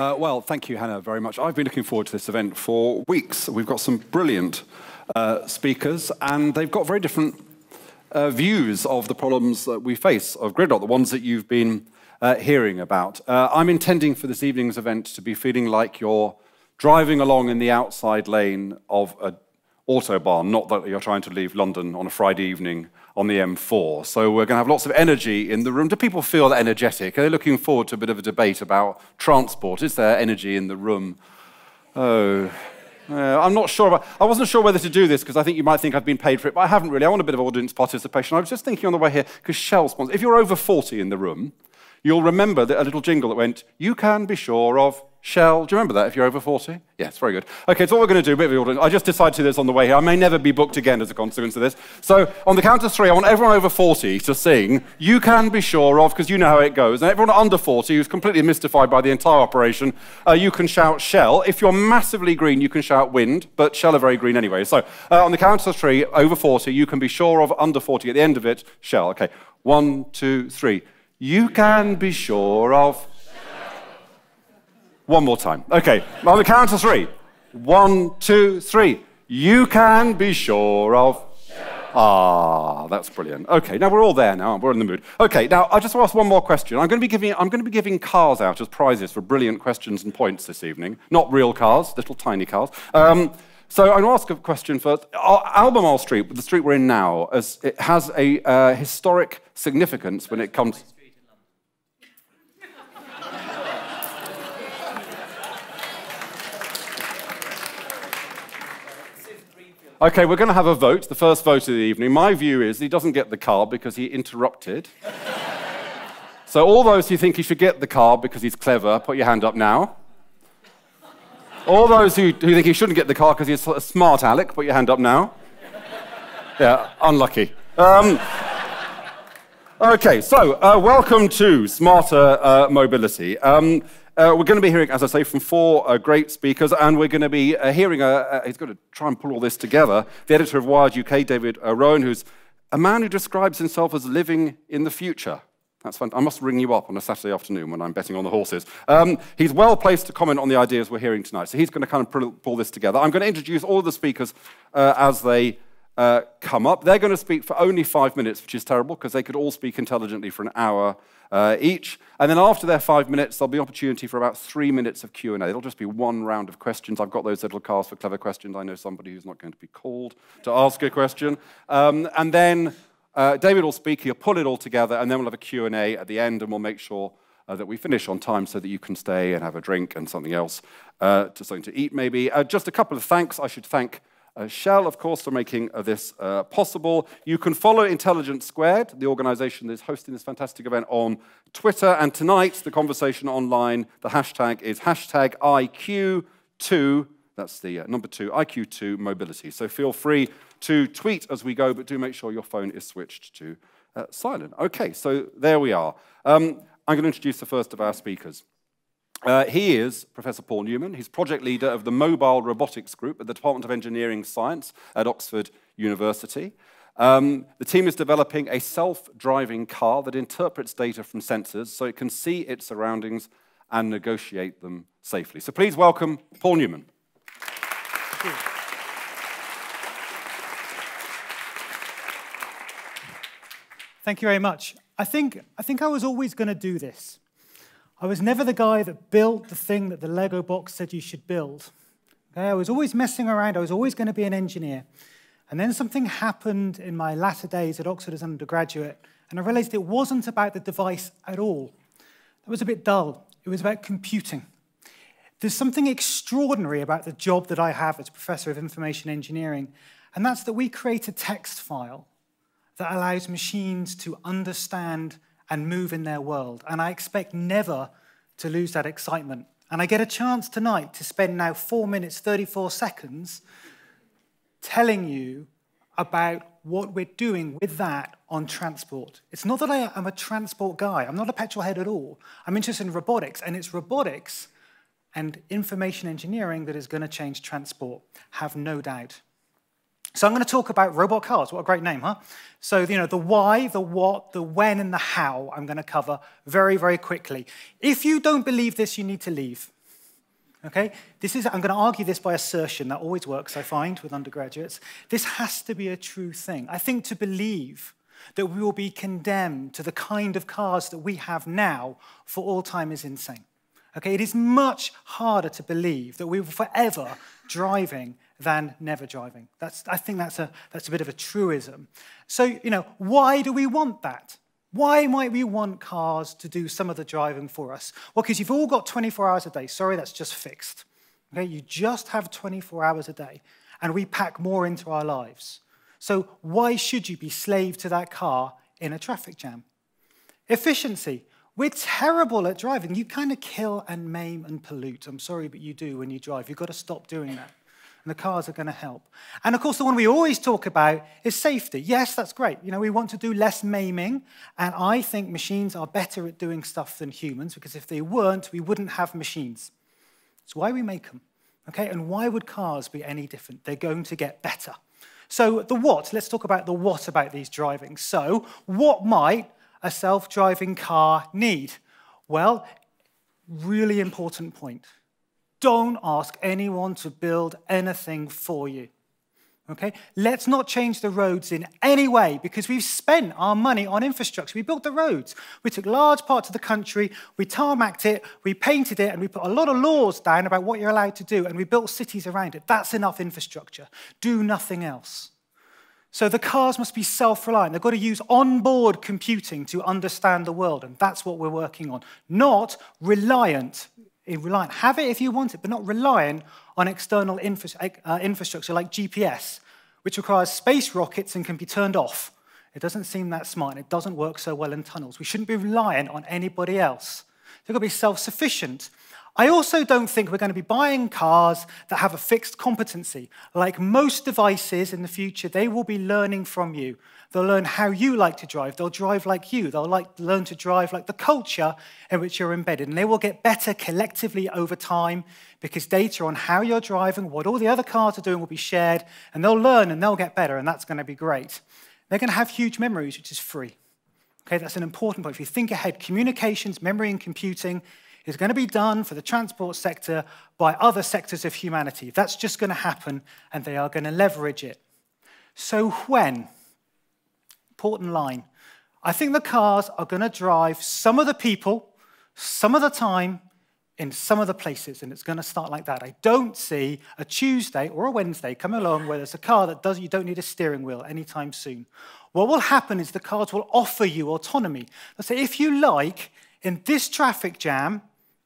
Well, thank you, Hannah, very much. I've been looking forward to this event for weeks. We've got some brilliant speakers, and they've got very different views of the problems that we face of gridlock, the ones that you've been hearing about. I'm intending for this evening's event to be feeling like you're driving along in the outside lane of an autobahn, not that you're trying to leave London on a Friday evening on the M4. So we're going to have lots of energy in the room. Do people feel energetic? Are they looking forward to a bit of a debate about transport? Is there energy in the room? Oh, I'm not sure about... I wasn't sure whether to do this, because I think you might think I've been paid for it, but I haven't really. I want a bit of audience participation. I was just thinking on the way here, because Shell sponsors... If you're over 40 in the room, you'll remember that a little jingle that went, "You can be sure of Shell." Do you remember that, if you're over 40? Yes, very good. Okay, so what we're going to do, a bit of audience. I just decided to do this on the way here. I may never be booked again as a consequence of this. So on the count of three, I want everyone over 40 to sing, "You can be sure of," because you know how it goes. And everyone under 40 who's completely mystified by the entire operation, you can shout Shell. If you're massively green, you can shout wind, but Shell are very green anyway. So on the count of three, over 40, you can be sure of, under 40, at the end of it, Shell. Okay, 1, 2, 3. You can be sure of... One more time. Okay, on the count of three. 1, 2, 3. You can be sure of... Ah, that's brilliant. Okay, now we're all there now. We're in the mood. Okay, now I just ask one more question. I'm going to be giving cars out as prizes for brilliant questions and points this evening. Not real cars, little tiny cars. So I'm going to ask a question first. Albemarle Street, the street we're in now, it has a historic significance when it comes... Okay, we're going to have a vote, the first vote of the evening. My view is he doesn't get the car because he interrupted. So all those who think he should get the car because he's clever, put your hand up now. All those who think he shouldn't get the car because he's a smart aleck, put your hand up now. Yeah, unlucky. Okay, so welcome to Smarter Mobility. We're going to be hearing, as I say, from four great speakers, and we're going to be hearing, he's got to try and pull all this together, the editor of Wired UK, David Rowan, who's a man who describes himself as living in the future. That's fun. I must ring you up on a Saturday afternoon when I'm betting on the horses. He's well placed to comment on the ideas we're hearing tonight, so he's going to kind of pull this together. I'm going to introduce all the speakers as they come up. They're going to speak for only 5 minutes, which is terrible, because they could all speak intelligently for an hour each, and then after their 5 minutes, there'll be opportunity for about 3 minutes of Q&A. It'll just be one round of questions. I've got those little cards for clever questions. I know somebody who's not going to be called to ask a question. And then David will speak, he'll pull it all together, and then we'll have a Q&A at the end, and we'll make sure that we finish on time so that you can stay and have a drink and something else, something to eat maybe. Just a couple of thanks. I should thank Shell, of course, for making this possible. You can follow Intelligence Squared, the organisation that is hosting this fantastic event, on Twitter. And tonight, the conversation online, the hashtag is #IQ2. That's the number 2, IQ2 Mobility. So feel free to tweet as we go, but do make sure your phone is switched to silent. Okay, so there we are. I'm going to introduce the first of our speakers. He is Professor Paul Newman. He's project leader of the Mobile Robotics Group at the Department of Engineering Science at Oxford University. The team is developing a self-driving car that interprets data from sensors so it can see its surroundings and negotiate them safely. So please welcome Paul Newman. Thank you. Thank you very much. I think I was always going to do this. I was never the guy that built the thing that the Lego box said you should build. Okay? I was always messing around. I was always going to be an engineer. And then something happened in my latter days at Oxford as an undergraduate, and I realized it wasn't about the device at all. That was a bit dull. It was about computing. There's something extraordinary about the job that I have as Professor of Information Engineering, and that's that we create a text file that allows machines to understand and move in their world. And I expect never to lose that excitement. And I get a chance tonight to spend now 4 minutes, 34 seconds telling you about what we're doing with that on transport. It's not that I am a transport guy. I'm not a petrol head at all. I'm interested in robotics, and it's robotics and information engineering that is going to change transport, have no doubt. So I'm going to talk about robot cars. What a great name, huh? So, you know, the why, the what, the when, and the how I'm going to cover very, very quickly. If you don't believe this, you need to leave. Okay? This is, I'm going to argue this by assertion. That always works, I find, with undergraduates. This has to be a true thing. I think to believe that we will be condemned to the kind of cars that we have now for all time is insane. Okay? It is much harder to believe that we were forever driving than never driving. I think that's a bit of a truism. So, you know, why do we want that? Why might we want cars to do some of the driving for us? Well, because you've all got 24 hours a day. Sorry, that's just fixed. Okay? You just have 24 hours a day, and we pack more into our lives. So why should you be slave to that car in a traffic jam? Efficiency. We're terrible at driving. You kind of kill and maim and pollute. I'm sorry, but you do when you drive. You've got to stop doing that. And the cars are going to help. And of course, the one we always talk about is safety. Yes, that's great. You know, we want to do less maiming. And I think machines are better at doing stuff than humans, because if they weren't, we wouldn't have machines. That's why we make them. Okay? And why would cars be any different? They're going to get better. So the what. Let's talk about the what about these driving. So what might a self-driving car need? Well, really important point. Don't ask anyone to build anything for you, okay? Let's not change the roads in any way, because we've spent our money on infrastructure. We built the roads. We took large parts of the country, we tarmacked it, we painted it, and we put a lot of laws down about what you're allowed to do, and we built cities around it. That's enough infrastructure. Do nothing else. So the cars must be self-reliant. They've got to use onboard computing to understand the world, and that's what we're working on, not reliant. Reliant. Have it if you want it, but not reliant on external infrastructure like GPS, which requires space rockets and can be turned off. It doesn't seem that smart, and it doesn't work so well in tunnels. We shouldn't be reliant on anybody else. They've got to be self-sufficient. I also don't think we're going to be buying cars that have a fixed competency. Like most devices in the future, they will be learning from you. They'll learn how you like to drive. They'll drive like you. They'll learn to drive like the culture in which you're embedded. And they will get better collectively over time, because data on how you're driving, what all the other cars are doing, will be shared. And they'll learn and they'll get better, and that's going to be great. They're going to have huge memories, which is free. Okay, that's an important point. If you think ahead, communications, memory, and computing is going to be done for the transport sector by other sectors of humanity. That's just going to happen, and they are going to leverage it. So when? Important line. I think the cars are going to drive some of the people, some of the time, in some of the places, and it's going to start like that. I don't see a Tuesday or a Wednesday come along where there's a car that does, you don't need a steering wheel anytime soon. What will happen is the cars will offer you autonomy. They'll say, if you like, in this traffic jam,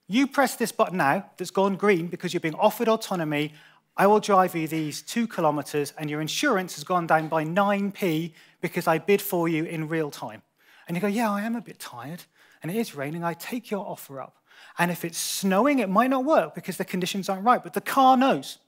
you press this button now that's gone green because you're being offered autonomy. I will drive you these 2 kilometers, and your insurance has gone down by 9p because I bid for you in real time. And you go, yeah, I am a bit tired, and it is raining. I take your offer up. And if it's snowing, it might not work because the conditions aren't right, but the car knows.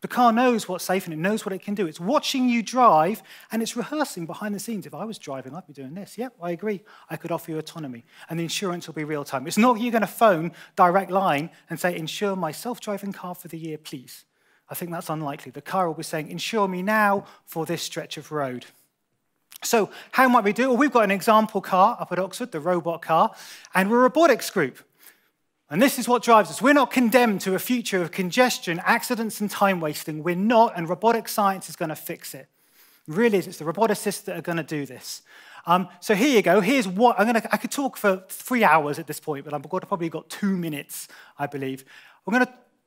The car knows what's safe, and it knows what it can do. It's watching you drive, and it's rehearsing behind the scenes. If I was driving, I'd be doing this. Yep, I agree. I could offer you autonomy, and the insurance will be real-time. It's not you're going to phone Direct Line and say, insure my self-driving car for the year, please. I think that's unlikely. The car will be saying, insure me now for this stretch of road. So how might we do it? Well, we've got an example car up at Oxford, the robot car, and we're a robotics group. And this is what drives us. We're not condemned to a future of congestion, accidents, and time wasting. We're not, and robotic science is going to fix it. It really is. It's the roboticists that are going to do this. So here you go. Here's what I could talk for 3 hours at this point, but I've probably got 2 minutes, I believe.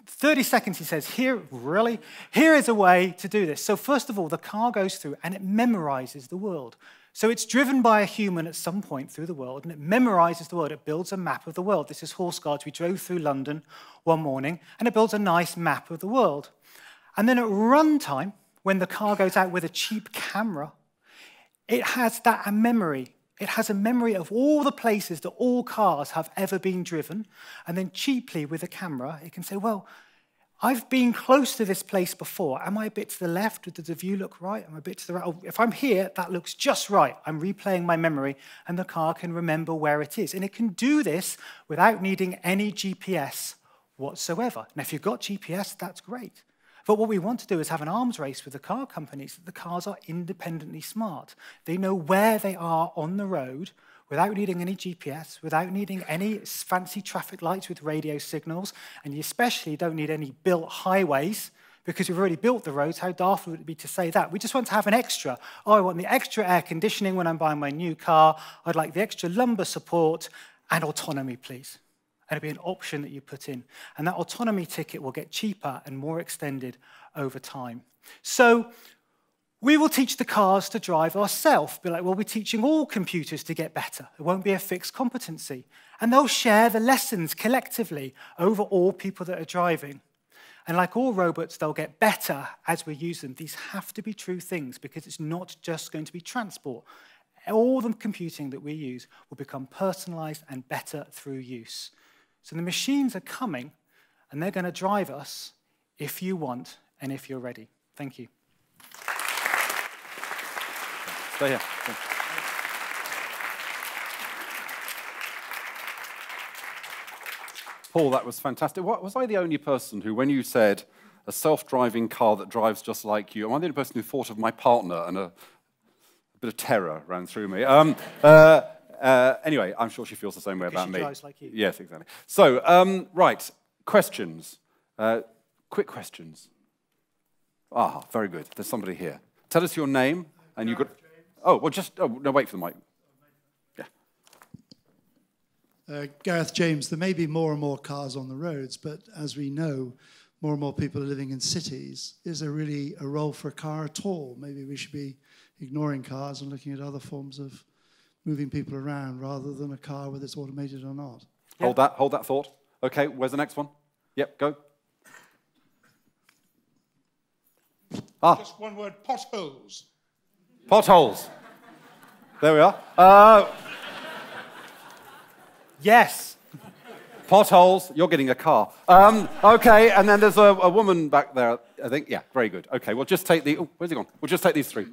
30 seconds, he says, here, really? Here is a way to do this. So first of all, the car goes through and it memorizes the world. So it's driven by a human at some point through the world, and it memorizes the world. It builds a map of the world. This is horse guards. We drove through London one morning, and it builds a nice map of the world. And then at runtime, when the car goes out with a cheap camera, it has that memory. It has a memory of all the places that all cars have ever been driven. And then cheaply, with a camera, it can say, well, I've been close to this place before. Am I a bit to the left? Does the view look right? Am I a bit to the right? Oh, if I'm here, that looks just right. I'm replaying my memory, and the car can remember where it is. And it can do this without needing any GPS whatsoever. Now, if you've got GPS, that's great. But what we want to do is have an arms race with the car companies that the cars are independently smart. They know where they are on the road without needing any GPS, without needing any fancy traffic lights with radio signals, and you especially don't need any built highways because we've already built the roads. How daft would it be to say that? We just want to have an extra. Oh, I want the extra air conditioning when I'm buying my new car. I'd like the extra lumbar support and autonomy, please. And it'll be an option that you put in. And that autonomy ticket will get cheaper and more extended over time. So we will teach the cars to drive ourselves. Be like, well, we're teaching all computers to get better. It won't be a fixed competency. And they'll share the lessons collectively over all people that are driving. And like all robots, they'll get better as we use them. These have to be true things because it's not just going to be transport. All the computing that we use will become personalized and better through use. So the machines are coming, and they're going to drive us if you want and if you're ready. Thank you. Stay here. Paul, that was fantastic. Was I the only person who, when you said a self-driving car that drives just like you, am I the only person who thought of my partner and a bit of terror ran through me? Anyway, I'm sure she feels the same way about me. Drives like you. Yes, exactly. So, right, questions. Quick questions. Ah, very good. There's somebody here. Tell us your name, and you got. Oh, well, just no. Wait for the mic. Yeah. Gareth James. There may be more and more cars on the roads, but as we know, more and more people are living in cities. Is there really a role for a car at all? Maybe we should be ignoring cars and looking at other forms of moving people around rather than a car whether it's automated or not. Yeah. Hold that thought. Okay, where's the next one? Yep, go. Ah. Just one word, potholes. Potholes. There we are. Yes. Potholes, you're getting a car. Okay, and then there's a woman back there, I think. Yeah, very good. Okay, we'll just take the... Oh, where's it gone? We'll just take these three.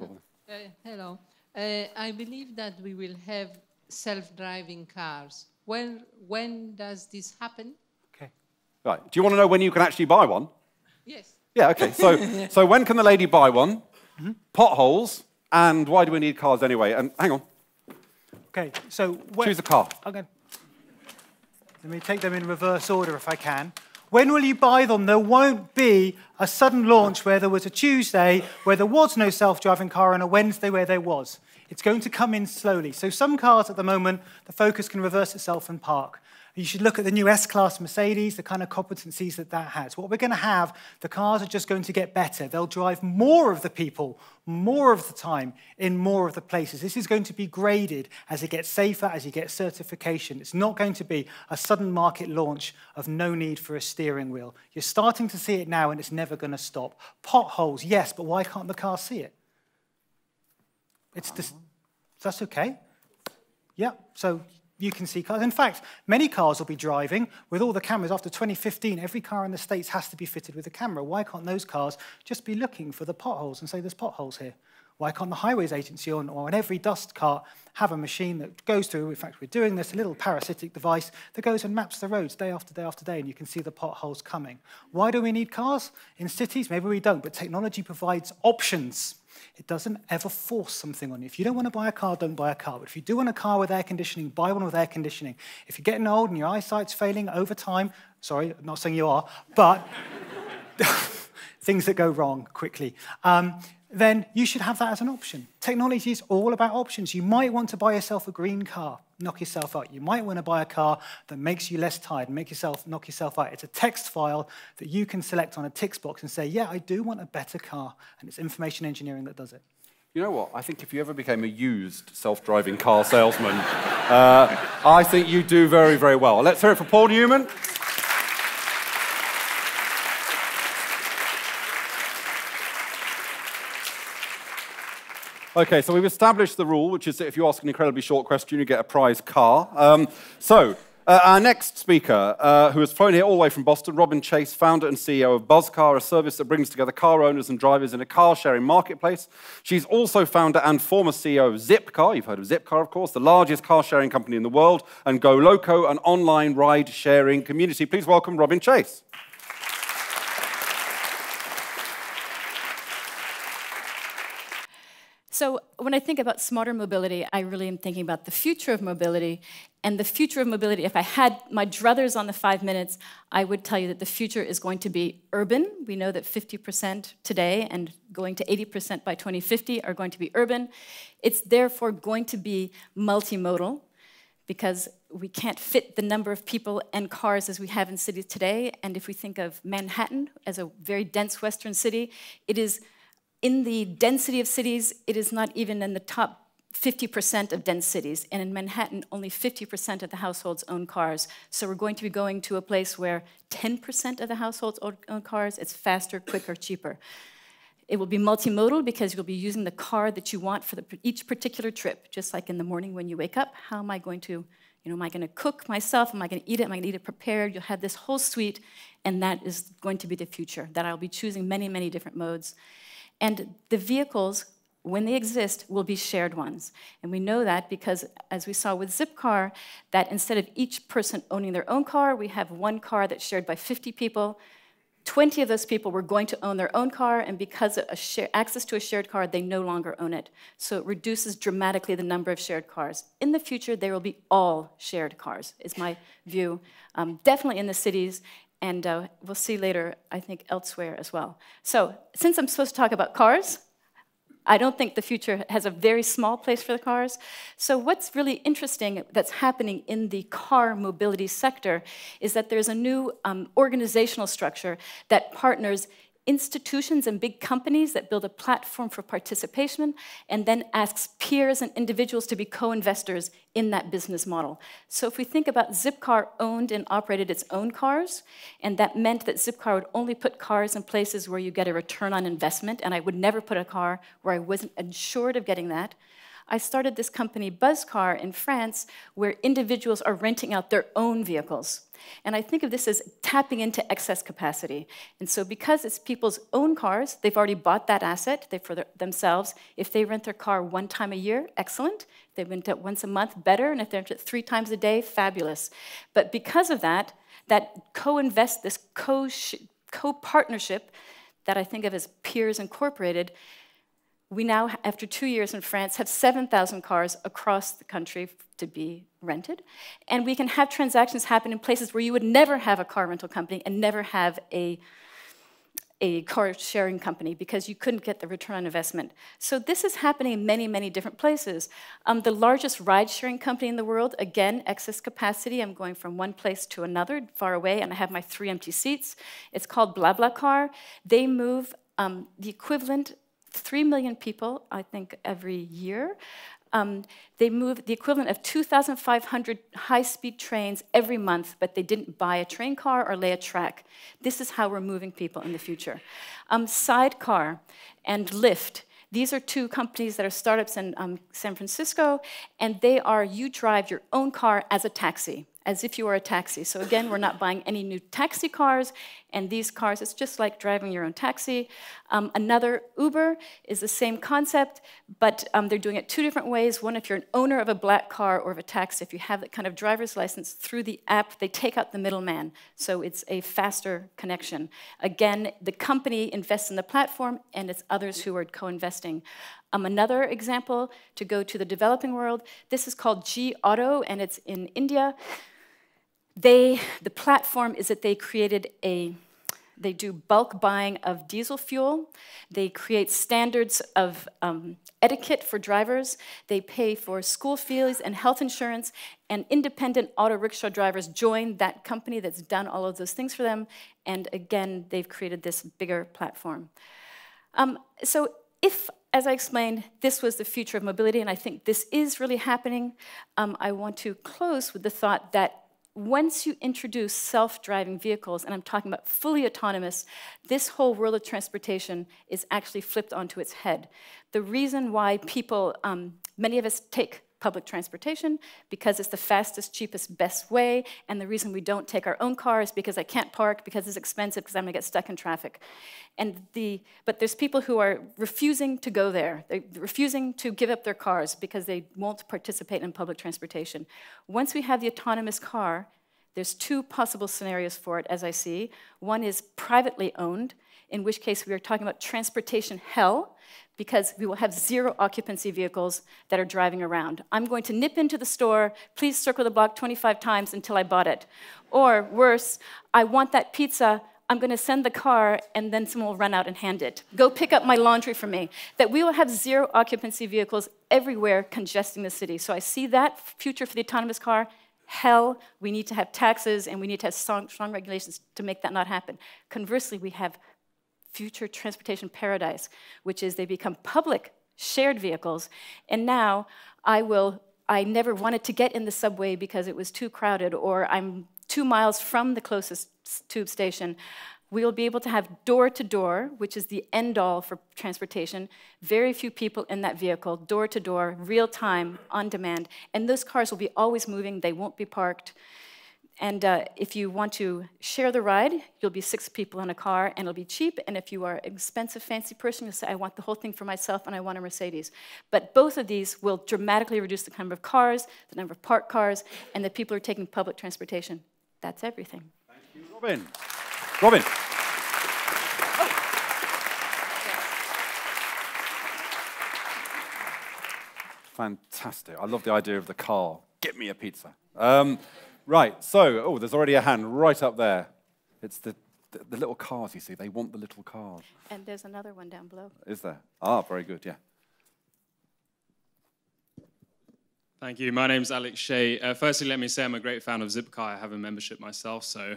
Hello. I believe that we will have self-driving cars. When does this happen? Okay. Right. Do you want to know when you can actually buy one? Yes. Yeah, okay. So, yeah. So when can the lady buy one? Mm-hmm. Potholes. And why do we need cars anyway? And hang on. Okay, so... Choose a car. Okay. Let me take them in reverse order if I can. When will you buy them? There won't be a sudden launch where there was a Tuesday where there was no self-driving car and a Wednesday where there was. It's going to come in slowly. So some cars at the moment, the Focus can reverse itself and park. You should look at the new S-Class Mercedes, the kind of competencies that that has. What we're going to have, the cars are just going to get better. They'll drive more of the people, more of the time, in more of the places. This is going to be graded as it gets safer, as you get certification. It's not going to be a sudden market launch of no need for a steering wheel. You're starting to see it now, and it's never going to stop. Potholes, yes, but why can't the car see it? It's that's okay. Yeah, so... You can see cars. In fact, many cars will be driving with all the cameras. After 2015, every car in the States has to be fitted with a camera. Why can't those cars just be looking for the potholes and say, there's potholes here? Why can't the highways agency or on every dust cart have a machine that goes through, in fact, we're doing this, a little parasitic device that goes and maps the roads day after day after day, and you can see the potholes coming. Why do we need cars? In cities, maybe we don't, but technology provides options. It doesn't ever force something on you. If you don't want to buy a car, don't buy a car. But if you do want a car with air conditioning, buy one with air conditioning. If you're getting old and your eyesight's failing over time, sorry, I'm not saying you are, but things that go wrong quickly, then you should have that as an option. Technology is all about options. You might want to buy yourself a green car, knock yourself out. You might want to buy a car that makes you less tired, knock yourself out. It's a text file that you can select on a tick box and say, yeah, I do want a better car, and it's information engineering that does it. You know what? I think if you ever became a used self-driving car salesman, I think you do very, very well. Let's hear it for Paul Newman. Okay, so we've established the rule, which is that if you ask an incredibly short question, you get a prize car. Our next speaker, who has flown here all the way from Boston, Robin Chase, founder and CEO of BuzzCar, a service that brings together car owners and drivers in a car-sharing marketplace. She's also founder and former CEO of Zipcar. You've heard of Zipcar, of course, the largest car-sharing company in the world, and GoLoco, an online ride-sharing community. Please welcome Robin Chase. So when I think about smarter mobility, I really am thinking about the future of mobility. And the future of mobility, if I had my druthers on the 5 minutes, I would tell you that the future is going to be urban. We know that 50% today and going to 80% by 2050 are going to be urban. It's therefore going to be multimodal, because we can't fit the number of people and cars as we have in cities today. And if we think of Manhattan as a very dense Western city, it is in the density of cities, it is not even in the top 50% of dense cities. And in Manhattan, only 50% of the households own cars. So we're going to be going to a place where 10% of the households own cars. It's faster, quicker, cheaper. It will be multimodal because you'll be using the car that you want for each particular trip, just like in the morning when you wake up. How am I going to, am I going to cook myself? Am I going to eat it? Am I going to eat it prepared? You'll have this whole suite, and that is going to be the future, that I'll be choosing many, many different modes. And the vehicles, when they exist, will be shared ones. And we know that because, as we saw with Zipcar, that instead of each person owning their own car, we have one car that's shared by 50 people. 20 of those people were going to own their own car, and because of access to a shared car, they no longer own it. So it reduces dramatically the number of shared cars. In the future, there will be all shared cars, is my view, definitely in the cities, and we'll see later, I think, elsewhere as well. So since I'm supposed to talk about cars, I don't think the future has a very small place for the cars. So what's really interesting that's happening in the car mobility sector is that there's a new organizational structure that partners institutions and big companies that build a platform for participation and then asks peers and individuals to be co-investors in that business model. So if we think about Zipcar owned and operated its own cars, and that meant that Zipcar would only put cars in places where you get a return on investment, and I would never put a car where I wasn't assured of getting that. I started this company, BuzzCar, in France, where individuals are renting out their own vehicles. And I think of this as tapping into excess capacity. And so because it's people's own cars, they've already bought that asset for themselves. If they rent their car one time a year, excellent. If they rent it once a month, better. And if they rent it 3 times a day, fabulous. But because of that, co-invest, this co-partnership that I think of as peers incorporated, we now, after 2 years in France, have 7,000 cars across the country to be rented. And we can have transactions happen in places where you would never have a car rental company and never have a car sharing company because you couldn't get the return on investment. So this is happening in many, many different places. The largest ride-sharing company in the world, again, excess capacity. I'm going from one place to another, far away, and I have my 3 empty seats. It's called BlaBlaCar. They move the equivalent 3 million people, I think, every year. They move the equivalent of 2,500 high-speed trains every month, but they didn't buy a train car or lay a track. This is how we're moving people in the future. Sidecar and Lyft. These are 2 companies that are startups in San Francisco, and they are, you drive your own car as a taxi, as if you were a taxi. So again, we're not buying any new taxi cars, and these cars, it's just like driving your own taxi. Another, Uber, is the same concept, but they're doing it 2 different ways. One, if you're an owner of a black car or of a taxi, if you have that kind of driver's license through the app, they take out the middleman, so it's a faster connection. Again, the company invests in the platform, and it's others who are co-investing. Another example, to go to the developing world, this is called G-Auto, and it's in India. The platform is that they created they do bulk buying of diesel fuel. They create standards of etiquette for drivers. They pay for school fees and health insurance, and independent auto rickshaw drivers join that company that's done all of those things for them. And again, they've created this bigger platform. So if, as I explained, this was the future of mobility, and I think this is really happening, I want to close with the thought that once you introduce self-driving vehicles, and I'm talking about fully autonomous, this whole world of transportation is actually flipped onto its head. The reason why people, many of us take public transportation because it's the fastest, cheapest, best way, and the reason we don't take our own car is because I can't park, because it's expensive, because I'm going to get stuck in traffic. But there's people who are refusing to go there. They're refusing to give up their cars because they won't participate in public transportation. Once we have the autonomous car, there's 2 possible scenarios for it, as I see. One is privately owned, in which case we are talking about transportation hell, because we will have zero occupancy vehicles that are driving around. I'm going to nip into the store, please circle the block 25 times until I bought it. Or worse, I want that pizza, I'm going to send the car, and then someone will run out and hand it. Go pick up my laundry for me. That we will have zero occupancy vehicles everywhere congesting the city. So I see that future for the autonomous car. Hell, we need to have taxes, and we need to have strong regulations to make that not happen. Conversely, we have future transportation paradise, which is they become public shared vehicles. And now I never wanted to get in the subway because it was too crowded, or I'm 2 miles from the closest tube station. We'll be able to have door-to-door, which is the end-all for transportation, very few people in that vehicle, door-to-door, real-time, on-demand. And those cars will be always moving. They won't be parked. And if you want to share the ride, you'll be 6 people in a car, and it'll be cheap. And if you are an expensive, fancy person, you'll say, I want the whole thing for myself, and I want a Mercedes. But both of these will dramatically reduce the number of cars, the number of parked cars, and the people who are taking public transportation. That's everything. Thank you, Robin. Robin. Fantastic. I love the idea of the car. Get me a pizza. Right, so, oh, there's already a hand right up there. It's the little cars, you see. They want the little cars. And there's another one down below. Is there? Ah, very good, yeah. Thank you. My name's Alex Shea. Firstly, let me say I'm a great fan of Zipcar. I have a membership myself, so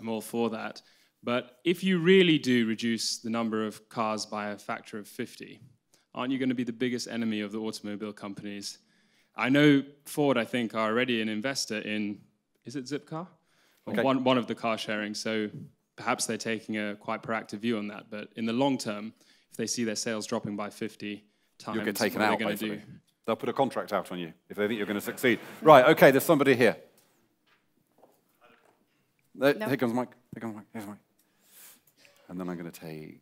I'm all for that. But if you really do reduce the number of cars by a factor of 50, aren't you going to be the biggest enemy of the automobile companies? I know Ford, I think, are already an investor in... Is it Zipcar? Okay. Or one of the car sharing, so perhaps they're taking a quite proactive view on that. But in the long term, if they see their sales dropping by 50 times, you'll get taken what out, they're going to do. They'll put a contract out on you if they think you're going to succeed. Right, okay, there's somebody here. There, no. Here comes Mike. Here comes Mike. Here's Mike. And then I'm going to take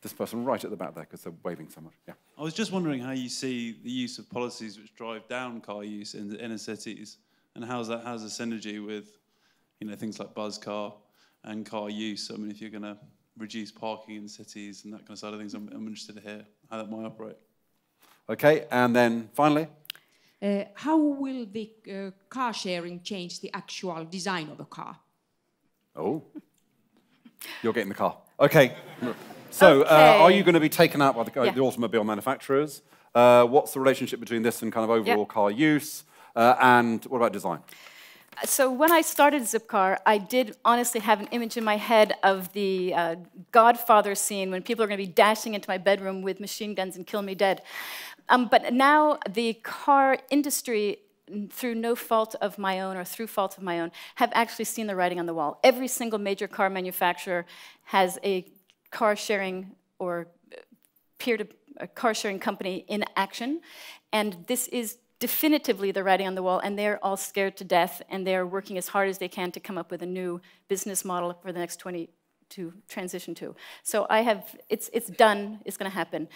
this person right at the back there because they're waving so much. Yeah. I was just wondering how you see the use of policies which drive down car use in the inner cities. And how's the synergy with, you know, things like BuzzCar and car use? I mean, if you're going to reduce parking in cities and that kind of side of things, I'm interested to hear how that might operate. Okay, and then finally, how will the car sharing change the actual design of a car? Oh, you're getting the car. Okay, so okay. Are you going to be taken out by the automobile manufacturers? What's the relationship between this and kind of overall car use? And what about design? So when I started Zipcar, I did honestly have an image in my head of the Godfather scene when people are going to be dashing into my bedroom with machine guns and kill me dead. But now the car industry, through no fault of my own or through fault of my own, have actually seen the writing on the wall. Every single major car manufacturer has a car sharing or peer-to-peer car sharing company in action, and this is definitively the writing on the wall, and they're all scared to death, and they're working as hard as they can to come up with a new business model for the next 20 to transition to. So I have, it's done, it's going to happen.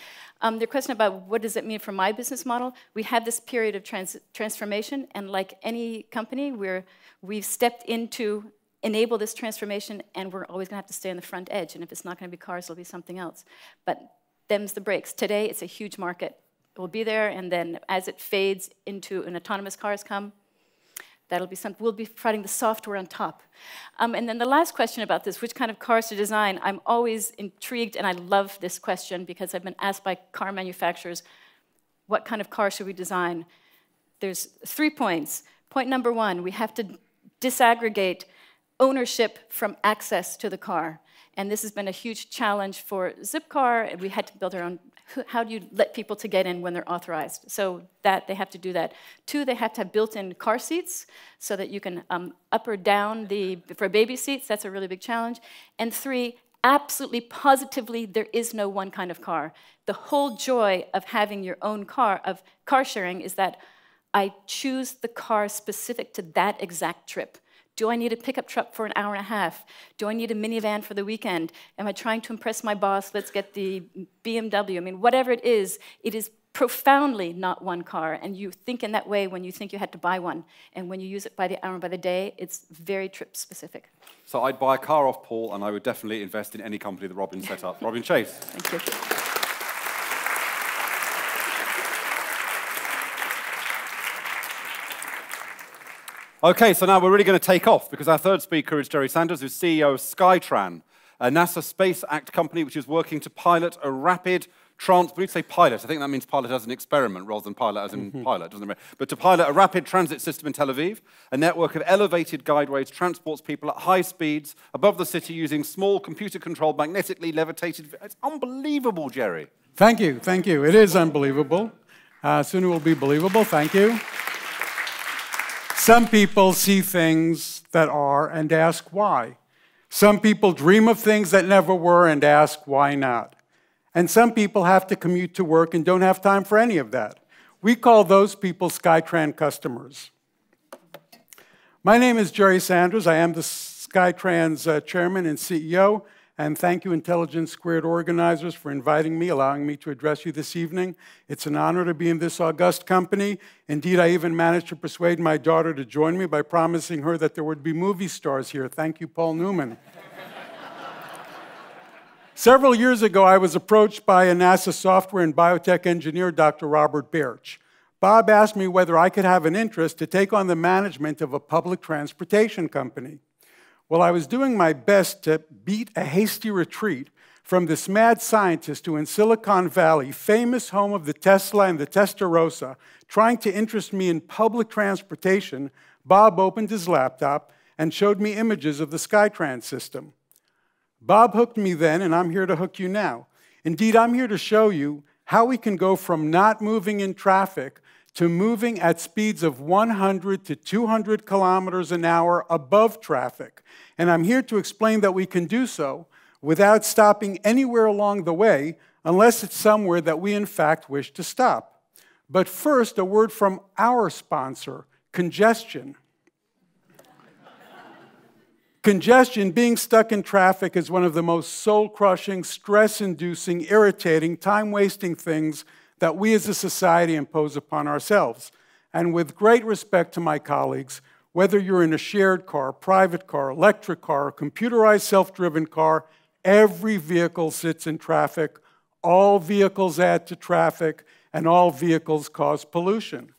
The question about what does it mean for my business model, we have this period of transformation, and like any company, we've stepped in to enable this transformation, and we're always going to have to stay on the front edge, and if it's not going to be cars, it'll be something else. But them's the breaks. Today, it's a huge market. Will be there, and then as it fades into an autonomous cars come, that'll be something. We'll be providing the software on top. And then the last question about this, which kind of cars to design, I'm always intrigued, and I love this question because I've been asked by car manufacturers, what kind of car should we design? There's 3 points. Point number 1, we have to disaggregate ownership from access to the car. And this has been a huge challenge for Zipcar. We had to build our own. How do you let people to get in when they're authorized? So that they have to do that. 2, they have to have built-in car seats so that you can up or down for baby seats. That's a really big challenge. And 3, absolutely positively, there is no one kind of car. The whole joy of having your own car, of car sharing, is that I choose the car specific to that exact trip. Do I need a pickup truck for an hour and a half? Do I need a minivan for the weekend? Am I trying to impress my boss? Let's get the BMW. I mean, whatever it is profoundly not one car, and you think in that way when you think you had to buy one, and when you use it by the hour and by the day, it's very trip-specific. So I'd buy a car off Paul, and I would definitely invest in any company that Robin set up. Robin Chase. Thank you. Okay, so now we're really going to take off, because our third speaker is Jerry Sanders, who's CEO of SkyTran, a NASA Space Act company which is working to pilot a rapid we say pilot, I think that means pilot as an experiment rather than pilot as in pilot, doesn't it? But to pilot a rapid transit system in Tel Aviv, a network of elevated guideways transports people at high speeds above the city using small computer-controlled magnetically levitated... It's unbelievable, Jerry. Thank you, thank you. It is unbelievable. Soon it will be believable, thank you. Some people see things that are and ask why. Some people dream of things that never were and ask why not. And some people have to commute to work and don't have time for any of that. We call those people SkyTran customers. My name is Jerry Sanders. I am the SkyTran's chairman and CEO. And thank you, Intelligence Squared organizers, for inviting me, allowing me to address you this evening. It's an honor to be in this august company. Indeed, I even managed to persuade my daughter to join me by promising her that there would be movie stars here. Thank you, Paul Newman. Several years ago, I was approached by a NASA software and biotech engineer, Dr. Robert Birch. Bob asked me whether I could have an interest to take on the management of a public transportation company. Well, I was doing my best to beat a hasty retreat from this mad scientist who in Silicon Valley, famous home of the Tesla and the Testarossa, trying to interest me in public transportation. Bob opened his laptop and showed me images of the SkyTran system. Bob hooked me then, and I'm here to hook you now. Indeed, I'm here to show you how we can go from not moving in traffic to moving at speeds of 100 to 200 kilometers an hour above traffic. And I'm here to explain that we can do so without stopping anywhere along the way, unless it's somewhere that we in fact wish to stop. But first, a word from our sponsor, congestion. Congestion, being stuck in traffic, is one of the most soul-crushing, stress-inducing, irritating, time-wasting things that we as a society impose upon ourselves. And with great respect to my colleagues, whether you're in a shared car, private car, electric car, computerized self-driven car, every vehicle sits in traffic, all vehicles add to traffic, and all vehicles cause pollution.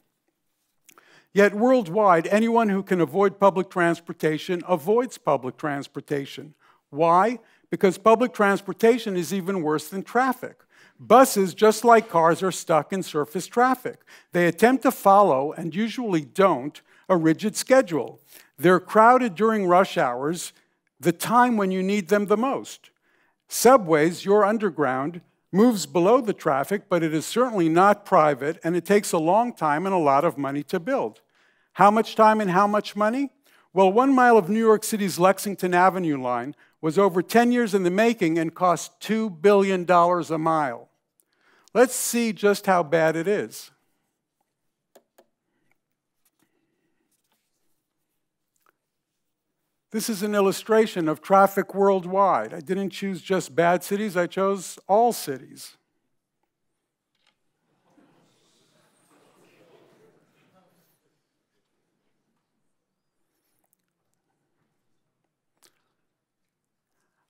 Yet worldwide, anyone who can avoid public transportation avoids public transportation. Why? Because public transportation is even worse than traffic. Buses, just like cars, are stuck in surface traffic. They attempt to follow, and usually don't, a rigid schedule. They're crowded during rush hours, the time when you need them the most. Subways, your underground, moves below the traffic, but it is certainly not private, and it takes a long time and a lot of money to build. How much time and how much money? Well, 1 mile of New York City's Lexington Avenue line was over 10 years in the making and cost $2 billion a mile. Let's see just how bad it is. This is an illustration of traffic worldwide. I didn't choose just bad cities, I chose all cities.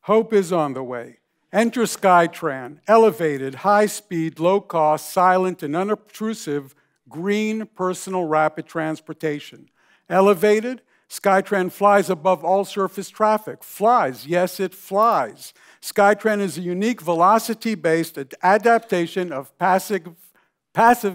Hope is on the way. Enter SkyTran, elevated, high-speed, low-cost, silent, and unobtrusive, green personal rapid transportation. Elevated, SkyTran flies above all surface traffic. Flies, yes, it flies. SkyTran is a unique velocity-based adaptation of passive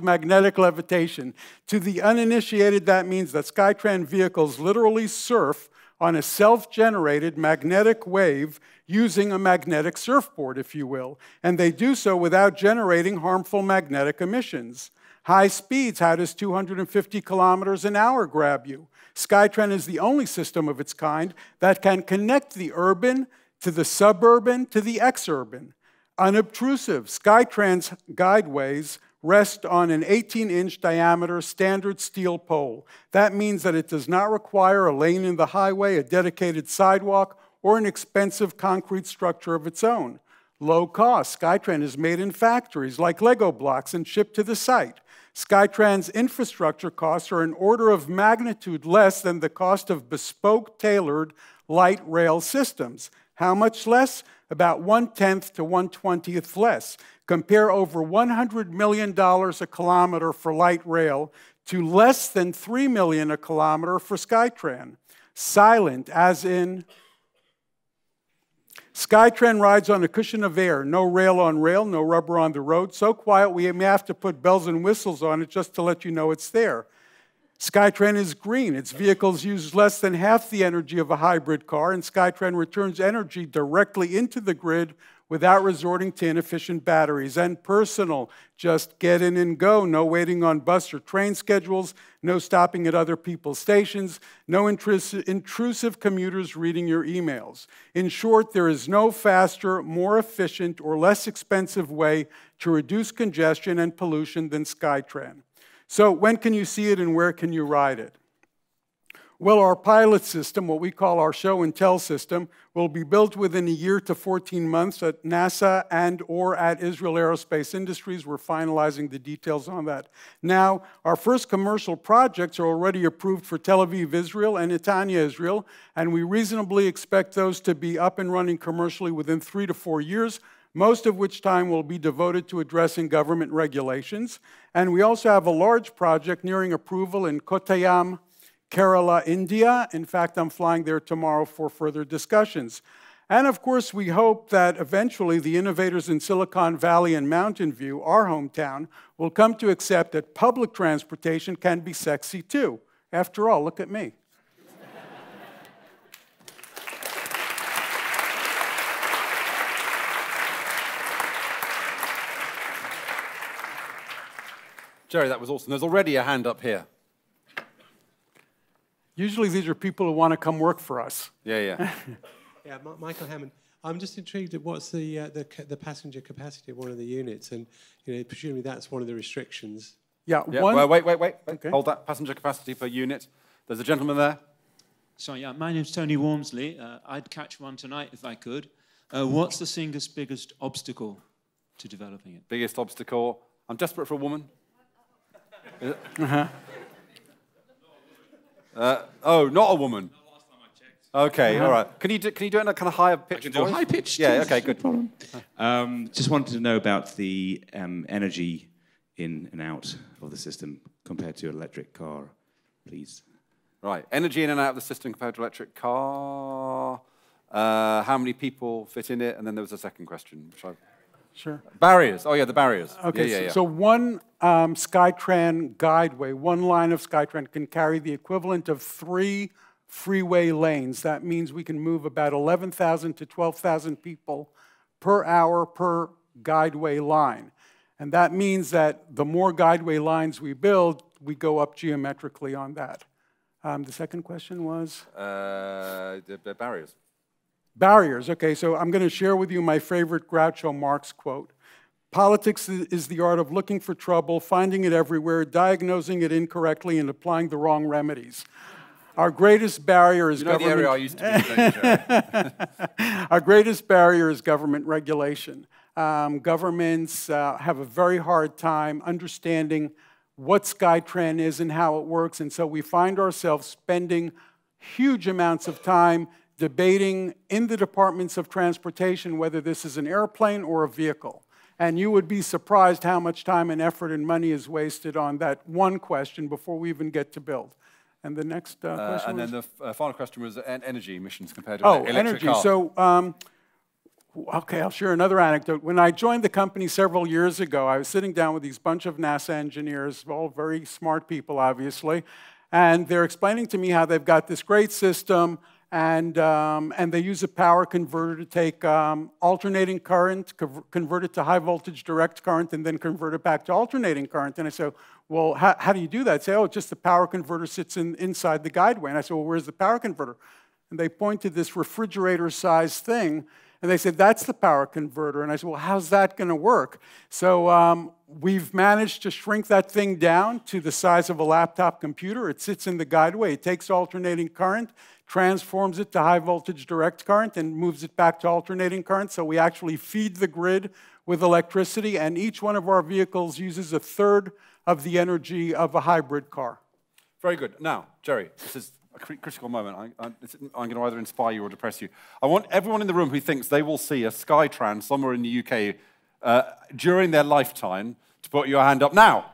magnetic levitation. To the uninitiated, that means that SkyTran vehicles literally surf on a self-generated magnetic wave using a magnetic surfboard, if you will. And they do so without generating harmful magnetic emissions. High speeds, how does 250 kilometers an hour grab you? SkyTran is the only system of its kind that can connect the urban to the suburban to the exurban. Unobtrusive, SkyTran's guideways rest on an 18-inch diameter standard steel pole. That means that it does not require a lane in the highway, a dedicated sidewalk, or an expensive concrete structure of its own. Low cost. SkyTran is made in factories like Lego blocks and shipped to the site. SkyTran's infrastructure costs are an order of magnitude less than the cost of bespoke, tailored light rail systems. How much less? About 1/10 to 1/20 less. Compare over $100 million a kilometer for light rail to less than $3 million a kilometer for SkyTran. Silent, as in... SkyTran rides on a cushion of air, no rail on rail, no rubber on the road, so quiet we may have to put bells and whistles on it just to let you know it's there. SkyTran is green. Its vehicles use less than half the energy of a hybrid car, and SkyTran returns energy directly into the grid without resorting to inefficient batteries. And personal, just get in and go. No waiting on bus or train schedules, no stopping at other people's stations, no intrusive commuters reading your emails. In short, there is no faster, more efficient, or less expensive way to reduce congestion and pollution than SkyTran. So when can you see it and where can you ride it? Well, our pilot system, what we call our show and tell system, will be built within a year to 14 months at NASA and or at Israel Aerospace Industries. We're finalizing the details on that. Now, our first commercial projects are already approved for Tel Aviv, Israel, and Netanya, Israel, and we reasonably expect those to be up and running commercially within 3 to 4 years, most of which time will be devoted to addressing government regulations. And we also have a large project nearing approval in Kottayam, Kerala, India. In fact, I'm flying there tomorrow for further discussions. And of course, we hope that eventually the innovators in Silicon Valley and Mountain View, our hometown, will come to accept that public transportation can be sexy too. After all, look at me. Jerry, that was awesome. There's already a hand up here. Usually these are people who want to come work for us. Yeah, yeah. Yeah, Michael Hammond. I'm just intrigued at what's the passenger capacity of one of the units, and you know, presumably that's one of the restrictions. Yeah, yeah. Wait. Okay. Hold that. Passenger capacity per unit. There's a gentleman there. So yeah, my name's Tony Wormsley. I'd catch one tonight if I could. What's the singer's biggest obstacle to developing it? Biggest obstacle? I'm desperate for a woman. Uh-huh. Oh, not a woman. Not last time I checked. Okay, all right. Can you do it in a kind of higher pitch? High pitch. Yeah. Okay. Good. No problem. Just wanted to know about the energy in and out of the system compared to an electric car, please. Right. Energy in and out of the system compared to electric car. How many people fit in it? And then there was a second question, which I. Sure. Barriers. Oh, yeah, the barriers. Okay, yeah, so one SkyTran guideway, one line of SkyTran can carry the equivalent of 3 freeway lanes. That means we can move about 11,000 to 12,000 people per hour per guideway line. And that means that the more guideway lines we build, we go up geometrically on that. The second question was? The barriers. Barriers. Okay, so I'm going to share with you my favorite Groucho Marx quote. Politics is the art of looking for trouble, finding it everywhere, diagnosing it incorrectly, and applying the wrong remedies. Our greatest barrier is government regulation. Governments have a very hard time understanding what SkyTran is and how it works, and so we find ourselves spending huge amounts of time debating in the departments of transportation whether this is an airplane or a vehicle. And you would be surprised how much time and effort and money is wasted on that one question before we even get to build. And the next question and was? Then the final question was energy emissions compared to electric energy. Car. So, okay, I'll share another anecdote. When I joined the company several years ago, I was sitting down with these bunch of NASA engineers, all very smart people, obviously, and they're explaining to me how they've got this great system. And they use a power converter to take alternating current, convert it to high voltage direct current, and then convert it back to alternating current. And I say, well, how do you do that? I say, oh, just the power converter sits inside the guideway. And I say, well, where's the power converter? And they point to this refrigerator-sized thing. And they said, that's the power converter. And I said, well, how's that going to work? So we've managed to shrink that thing down to the size of a laptop computer. It sits in the guideway. It takes alternating current, transforms it to high voltage direct current, and moves it back to alternating current. So we actually feed the grid with electricity. And each one of our vehicles uses a third of the energy of a hybrid car. Very good. Now, Jerry, this is a critical moment. I'm going to either inspire you or depress you. I want everyone in the room who thinks they will see a SkyTran somewhere in the UK during their lifetime to put your hand up now.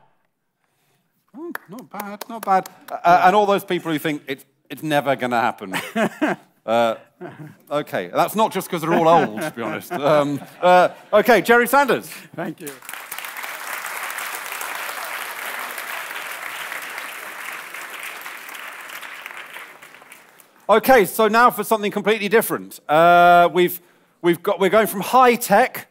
Oh, not bad, not bad. And all those people who think it's never going to happen. Okay, that's not just because they're all old, to be honest. Okay, Jerry Sanders. Thank you. Okay, so now for something completely different. We're going from high tech,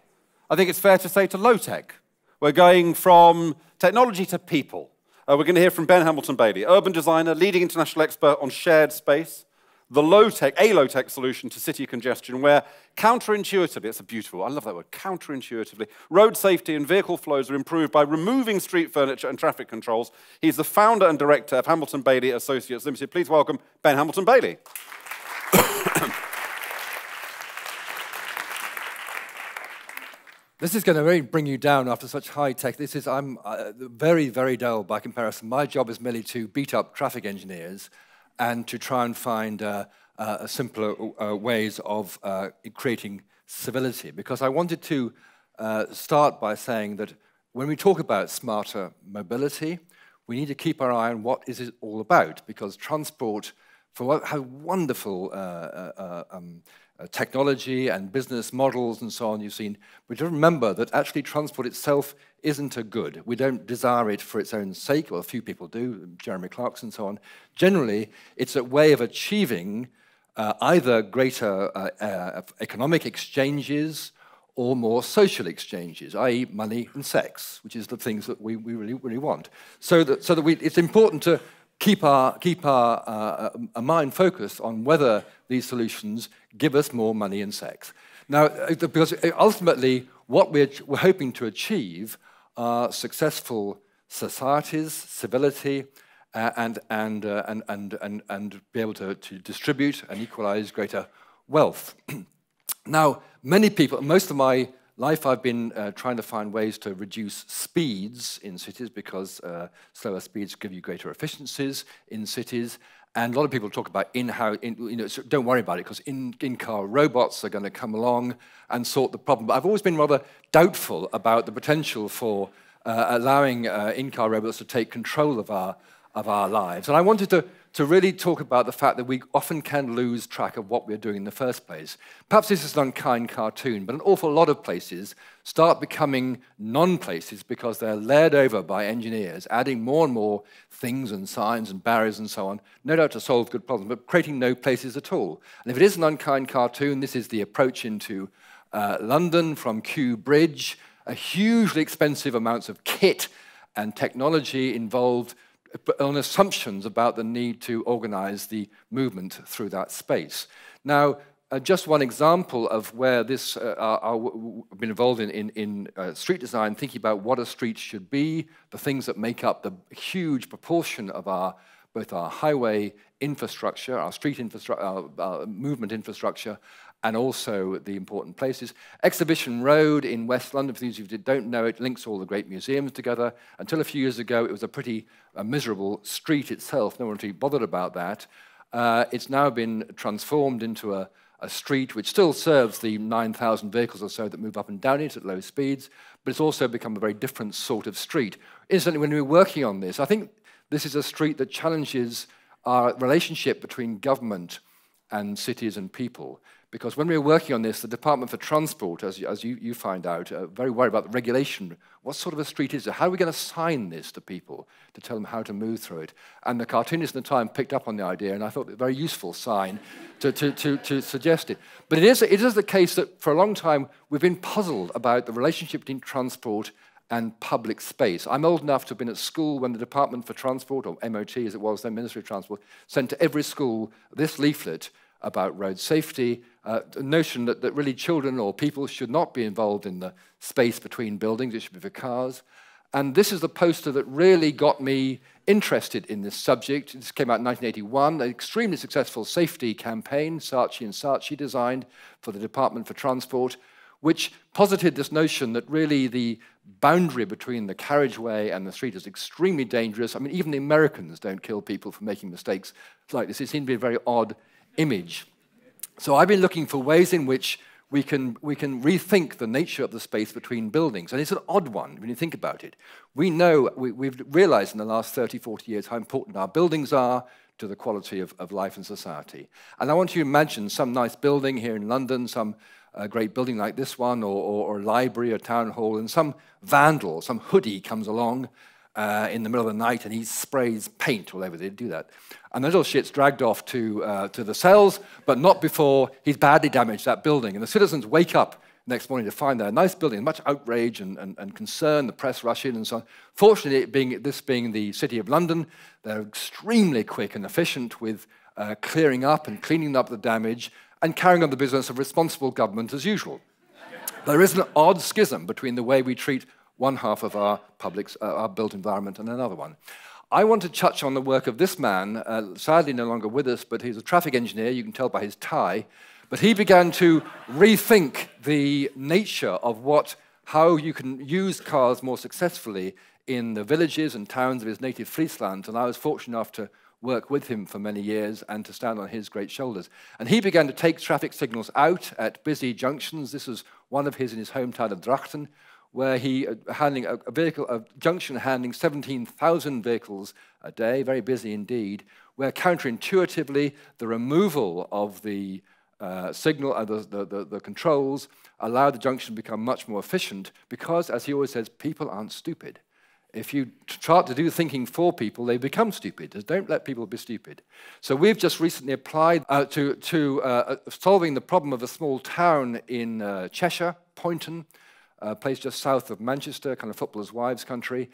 I think it's fair to say, to low tech. We're going from technology to people. We're going to hear from Ben Hamilton-Baillie, urban designer, leading international expert on shared space, a low-tech solution to city congestion, where counterintuitively, it's a beautiful, I love that word, counterintuitively, road safety and vehicle flows are improved by removing street furniture and traffic controls. He's the founder and director of Hamilton-Baillie Associates Limited. Please welcome Ben Hamilton-Baillie. This is going to really bring you down after such high tech. This is, I'm very, very dull by comparison. My job is merely to beat up traffic engineers and to try and find simpler ways of creating civility. Because I wanted to start by saying that when we talk about smarter mobility, we need to keep our eye on what is it all about. Because transport, for how wonderful technology and business models and so on you've seen, but just remember that actually transport itself isn't a good. We don't desire it for its own sake, well, a few people do, Jeremy Clarkson and so on. Generally, it's a way of achieving either greater economic exchanges or more social exchanges, i.e. money and sex, which is the things that we really, really want. So that it's important to keep our mind focused on whether these solutions give us more money and sex. Now, because ultimately, what we're hoping to achieve are successful societies, civility, and be able to distribute and equalize greater wealth. Now, many people, most of my life, I've been trying to find ways to reduce speeds in cities because slower speeds give you greater efficiencies in cities. And a lot of people talk about so don't worry about it because in-car robots are going to come along and sort the problem. But I've always been rather doubtful about the potential for allowing in-car robots to take control of our lives. And I wanted to really talk about the fact that we often can lose track of what we're doing in the first place. Perhaps this is an unkind cartoon, but an awful lot of places start becoming non-places because they're layered over by engineers, adding more and more things and signs and barriers and so on, no doubt to solve good problems, but creating no places at all. And if it is an unkind cartoon, this is the approach into London from Kew Bridge, hugely expensive amounts of kit and technology involved on assumptions about the need to organize the movement through that space. Now, just one example of where this I've been involved in street design, thinking about what a street should be, the things that make up the huge proportion of both our highway infrastructure, our street infrastructure, our movement infrastructure, and also the important places. Exhibition Road in West London, for those of you who don't know, it links all the great museums together. Until a few years ago, it was a pretty miserable street itself. No one really bothered about that. It's now been transformed into a street which still serves the 9,000 vehicles or so that move up and down it at low speeds, but it's also become a very different sort of street. Incidentally, when we were working on this, I think this is a street that challenges our relationship between government and cities and people. Because when we were working on this, the Department for Transport, as you find out, are very worried about the regulation. What sort of a street is it? How are we going to sign this to people to tell them how to move through it? And the cartoonist at the time picked up on the idea, and I thought it was a very useful sign to suggest it. But it is the case that for a long time, we've been puzzled about the relationship between transport and public space. I'm old enough to have been at school when the Department for Transport, or MOT as it was then, Ministry of Transport, sent to every school this leaflet about road safety, the notion that really children or people should not be involved in the space between buildings, it should be for cars. And this is the poster that really got me interested in this subject. This came out in 1981, an extremely successful safety campaign, Saatchi and Saatchi designed for the Department for Transport, which posited this notion that really the boundary between the carriageway and the street is extremely dangerous. I mean, even the Americans don't kill people for making mistakes like this. It seemed to be a very odd image. So I've been looking for ways in which we can rethink the nature of the space between buildings. And it's an odd one when you think about it. We know, we've realized in the last 30, 40 years how important our buildings are to the quality of life and society. And I want you to imagine some nice building here in London, some great building like this one, or a library, or town hall, and some vandal, some hoodie comes along in the middle of the night and he sprays paint all over. They do that. And the little shit's dragged off to the cells, but not before he's badly damaged that building. And the citizens wake up next morning to find their nice building, much outrage and concern, the press rush in and so on. Fortunately, this being the City of London, they're extremely quick and efficient with clearing up and cleaning up the damage and carrying on the business of responsible government as usual. There is an odd schism between the way we treat one half of our built environment and another one. I want to touch on the work of this man, sadly no longer with us, but he's a traffic engineer, you can tell by his tie, but he began to rethink the nature of how you can use cars more successfully in the villages and towns of his native Friesland, and I was fortunate enough to work with him for many years and to stand on his great shoulders. And he began to take traffic signals out at busy junctions. This was one of his in his hometown of Drachten, where he handling a junction handling 17,000 vehicles a day, very busy indeed, where counterintuitively the removal of the signal and the controls allowed the junction to become much more efficient because, as he always says, people aren't stupid. If you try to do thinking for people, they become stupid. Just don't let people be stupid. So we've just recently applied to solving the problem of a small town in Cheshire, Poynton, a place just south of Manchester, kind of footballers' wives' country.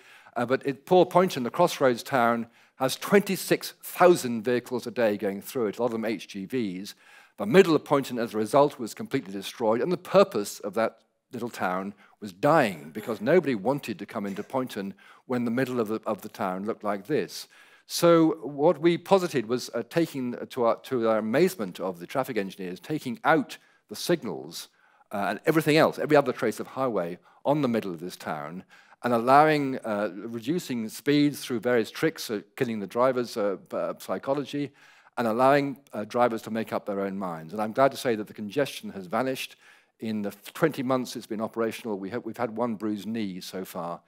Poor Poynton, the crossroads town, has 26,000 vehicles a day going through it, a lot of them HGVs. The middle of Poynton, as a result, was completely destroyed, and the purpose of that little town was dying because nobody wanted to come into Poynton when the middle of the town looked like this. So what we posited was taking, to our amazement of the traffic engineers, taking out the signals and everything else, every other trace of highway on the middle of this town and allowing, reducing speeds through various tricks, killing the driver's psychology and allowing drivers to make up their own minds. And I'm glad to say that the congestion has vanished. In the 20 months it's been operational, we've had one bruised knee so far.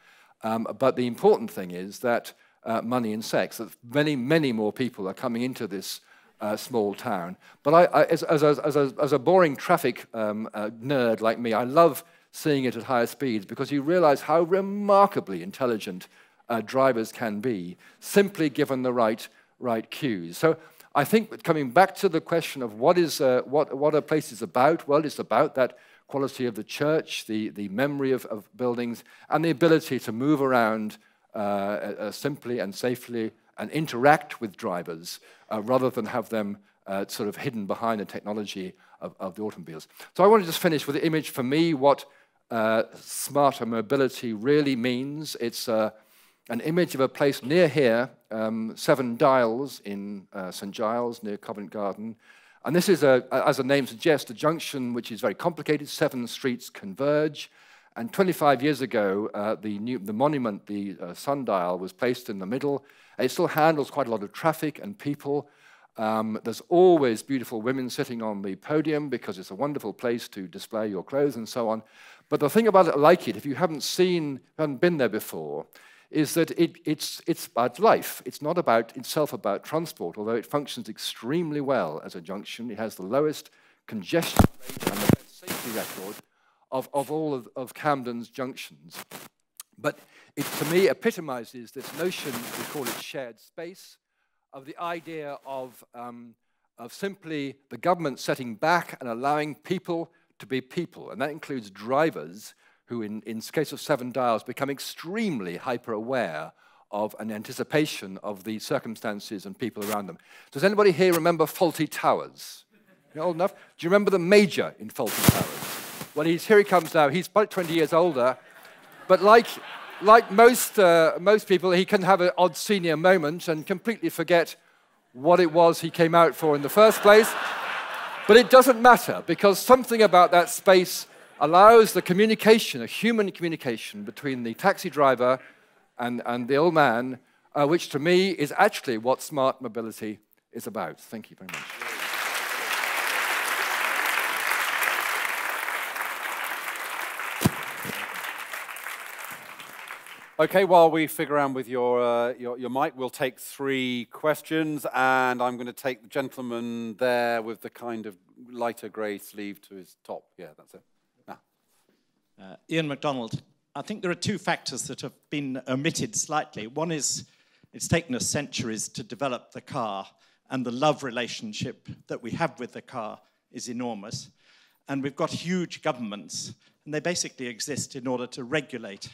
But the important thing is that money and sex, that many, many more people are coming into this small town. But as a boring traffic nerd like me, I love seeing it at higher speeds because you realize how remarkably intelligent drivers can be, simply given the right cues. So, I think coming back to the question of what are places about? Well, it's about that quality of the church, the memory of buildings, and the ability to move around simply and safely and interact with drivers rather than have them sort of hidden behind the technology of the automobiles. So I want to just finish with the image, for me, what smarter mobility really means. It's an image of a place near here, Seven Dials in St. Giles, near Covent Garden. And this is, as the name suggests, a junction which is very complicated. Seven streets converge. And 25 years ago, the monument, the sundial, was placed in the middle. It still handles quite a lot of traffic and people. There's always beautiful women sitting on the podium because it's a wonderful place to display your clothes and so on. But the thing about it, like it, if you haven't been there before, is that it's about life. It's not about itself about transport, although it functions extremely well as a junction. It has the lowest congestion rate and the best safety record of all of Camden's junctions. But it, to me, epitomizes this notion, we call it shared space, of the idea of simply the government setting back and allowing people to be people, and that includes drivers, who in the case of Seven Dials become extremely hyper-aware of an anticipation of the circumstances and people around them. Does anybody here remember faulty towers? You're old enough? Do you remember the Major in Fulton Towers? Well, he's, here he comes now. He's about 20 years older. But like most people, he can have an odd senior moment and completely forget what it was he came out for in the first place. But it doesn't matter, because something about that space allows the communication, a human communication, between the taxi driver and the old man, which to me is actually what smart mobility is about. Thank you very much. Okay, while we figure out with your mic, we'll take three questions, and I'm going to take the gentleman there with the kind of lighter grey sleeve to his top. Yeah, that's it. Ah. Ian MacDonald. I think there are two factors that have been omitted slightly. One is it's taken us centuries to develop the car, and the love relationship that we have with the car is enormous. And we've got huge governments, and they basically exist in order to regulate.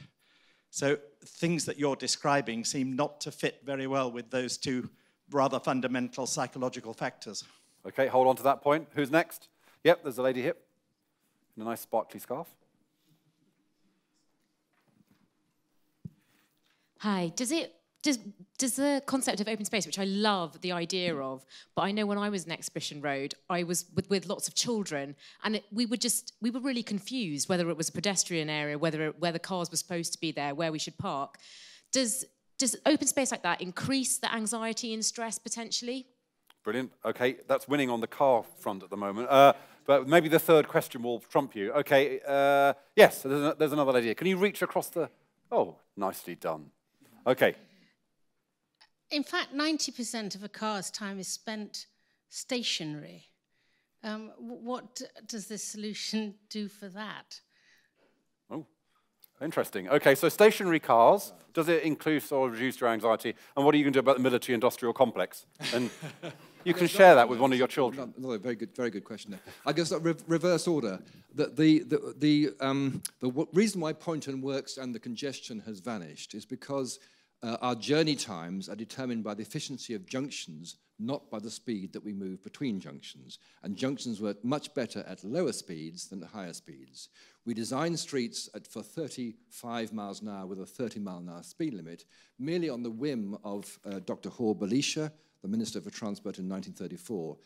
So things that you're describing seem not to fit very well with those two rather fundamental psychological factors. Okay, hold on to that point. Who's next? Yep, there's a lady here in a nice sparkly scarf. Hi. Does the concept of open space, which I love the idea of, but I know when I was in Exhibition Road, I was with lots of children, and we were really confused whether it was a pedestrian area, whether cars were supposed to be there, where we should park. Does open space like that increase the anxiety and stress potentially? Brilliant. Okay, that's winning on the car front at the moment. But maybe the third question will trump you. Okay, yes, there's another lady here. Can you reach across the... Oh, nicely done. Okay. In fact, 90% of a car's time is spent stationary. What does this solution do for that? Oh, interesting. OK, so stationary cars, does it increase or reduce your anxiety? And what are you going to do about the military-industrial complex? And you can share that with one of your children. No, very good question there. I guess reverse order. The reason why Poynton works and the congestion has vanished is because our journey times are determined by the efficiency of junctions, not by the speed that we move between junctions. And junctions work much better at lower speeds than at higher speeds. We design streets for 35 miles an hour with a 30-mile-an-hour speed limit, merely on the whim of Dr. Hor Belisha, the Minister for Transport in 1934,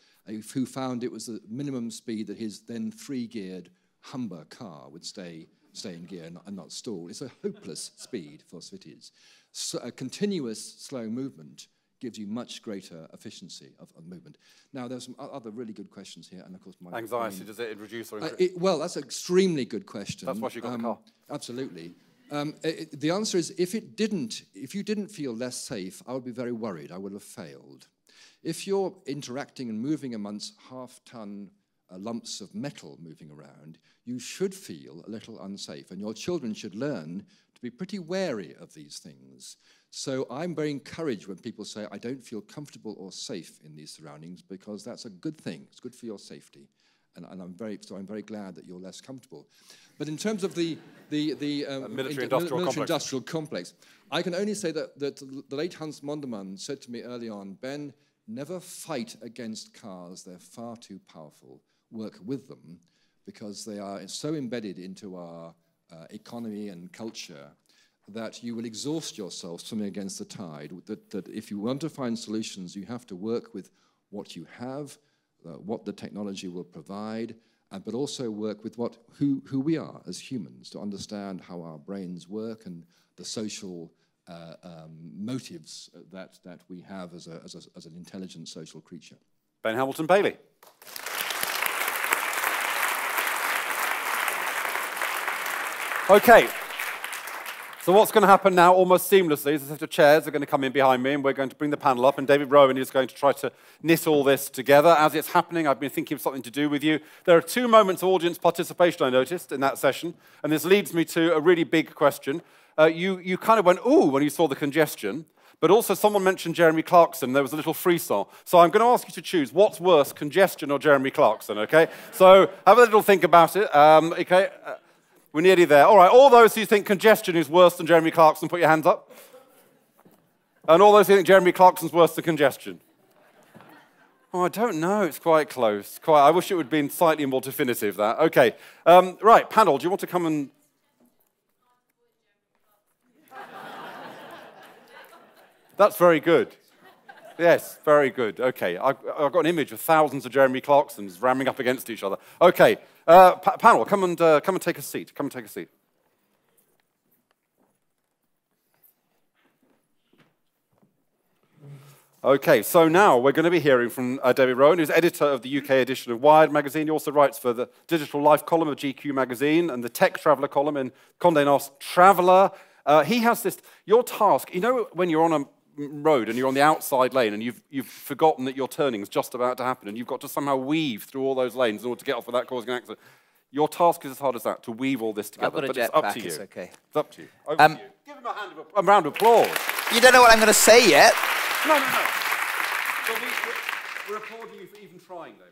who found it was the minimum speed that his then three-geared Humber car would stay in gear and not stall. It's a hopeless speed for cities. So a continuous slow movement gives you much greater efficiency of movement. Now, there's some other really good questions here, and of course, my anxiety. Does it reduce or increase? Well, that's an extremely good question. That's why she got the car. Absolutely. The answer is, if you didn't feel less safe, I would be very worried. I would have failed. If you're interacting and moving amongst half-ton lumps of metal moving around, you should feel a little unsafe, and your children should learn to be pretty wary of these things. So I'm very encouraged when people say, I don't feel comfortable or safe in these surroundings, because that's a good thing. It's good for your safety. And I'm very glad that you're less comfortable. But in terms of the military-industrial complex, I can only say that the late Hans Monderman said to me early on, Ben, never fight against cars. They're far too powerful. Work with them, because they are so embedded into our economy and culture that you will exhaust yourself swimming against the tide, that if you want to find solutions, you have to work with what you have, what the technology will provide, but also work with who we are as humans, to understand how our brains work and the social motives that we have as an intelligent social creature. Ben Hamilton-Baillie. Okay, so what's going to happen now almost seamlessly is as if the chairs are going to come in behind me, and we're going to bring the panel up, and David Rowan is going to try to knit all this together. As it's happening, I've been thinking of something to do with you. There are 2 moments of audience participation, I noticed, in that session, and this leads me to a really big question. You kind of went, ooh, when you saw the congestion, but also someone mentioned Jeremy Clarkson. There was a little frisson. So I'm going to ask you to choose what's worse, congestion or Jeremy Clarkson, okay? So have a little think about it, okay? We're nearly there. All right, all those who think congestion is worse than Jeremy Clarkson, put your hands up. And all those who think Jeremy Clarkson's worse than congestion. Oh, I don't know. It's quite close. Quite. I wish it would have been slightly more definitive, that. OK. Right, panel, do you want to come and... That's very good. Yes, very good. OK. I've got an image of thousands of Jeremy Clarksons ramming up against each other. OK. Panel, come and take a seat. Come and take a seat. Okay, so now we're going to be hearing from David Rowan, who's editor of the UK edition of Wired magazine. He also writes for the Digital Life column of GQ magazine and the Tech Traveller column in Condé Nast Traveller. He has this, your task, you know when you're on a road and you're on the outside lane and you've forgotten that your turning's just about to happen and you've got to somehow weave through all those lanes in order to get off without causing an accident. Your task is as hard as that, to weave all this together, but it's up to you. It's okay. It's up to you. Over to you. Give him a round of applause. You don't know what I'm going to say yet. No, no, no. Well, we're applauding you for even trying, David.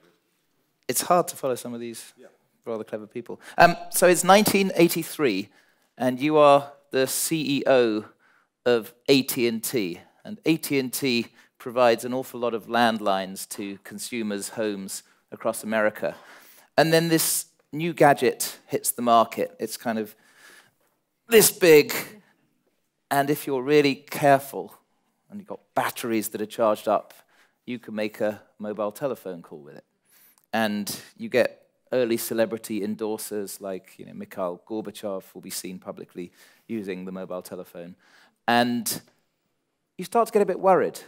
It's hard to follow some of these rather clever people. So it's 1983, and you are the CEO of AT&T. And AT&T provides an awful lot of landlines to consumers' homes across America. And then this new gadget hits the market. It's kind of this big. And if you're really careful, and you've got batteries that are charged up, you can make a mobile telephone call with it. And you get early celebrity endorsers like Mikhail Gorbachev will be seen publicly using the mobile telephone. And you start to get a bit worried,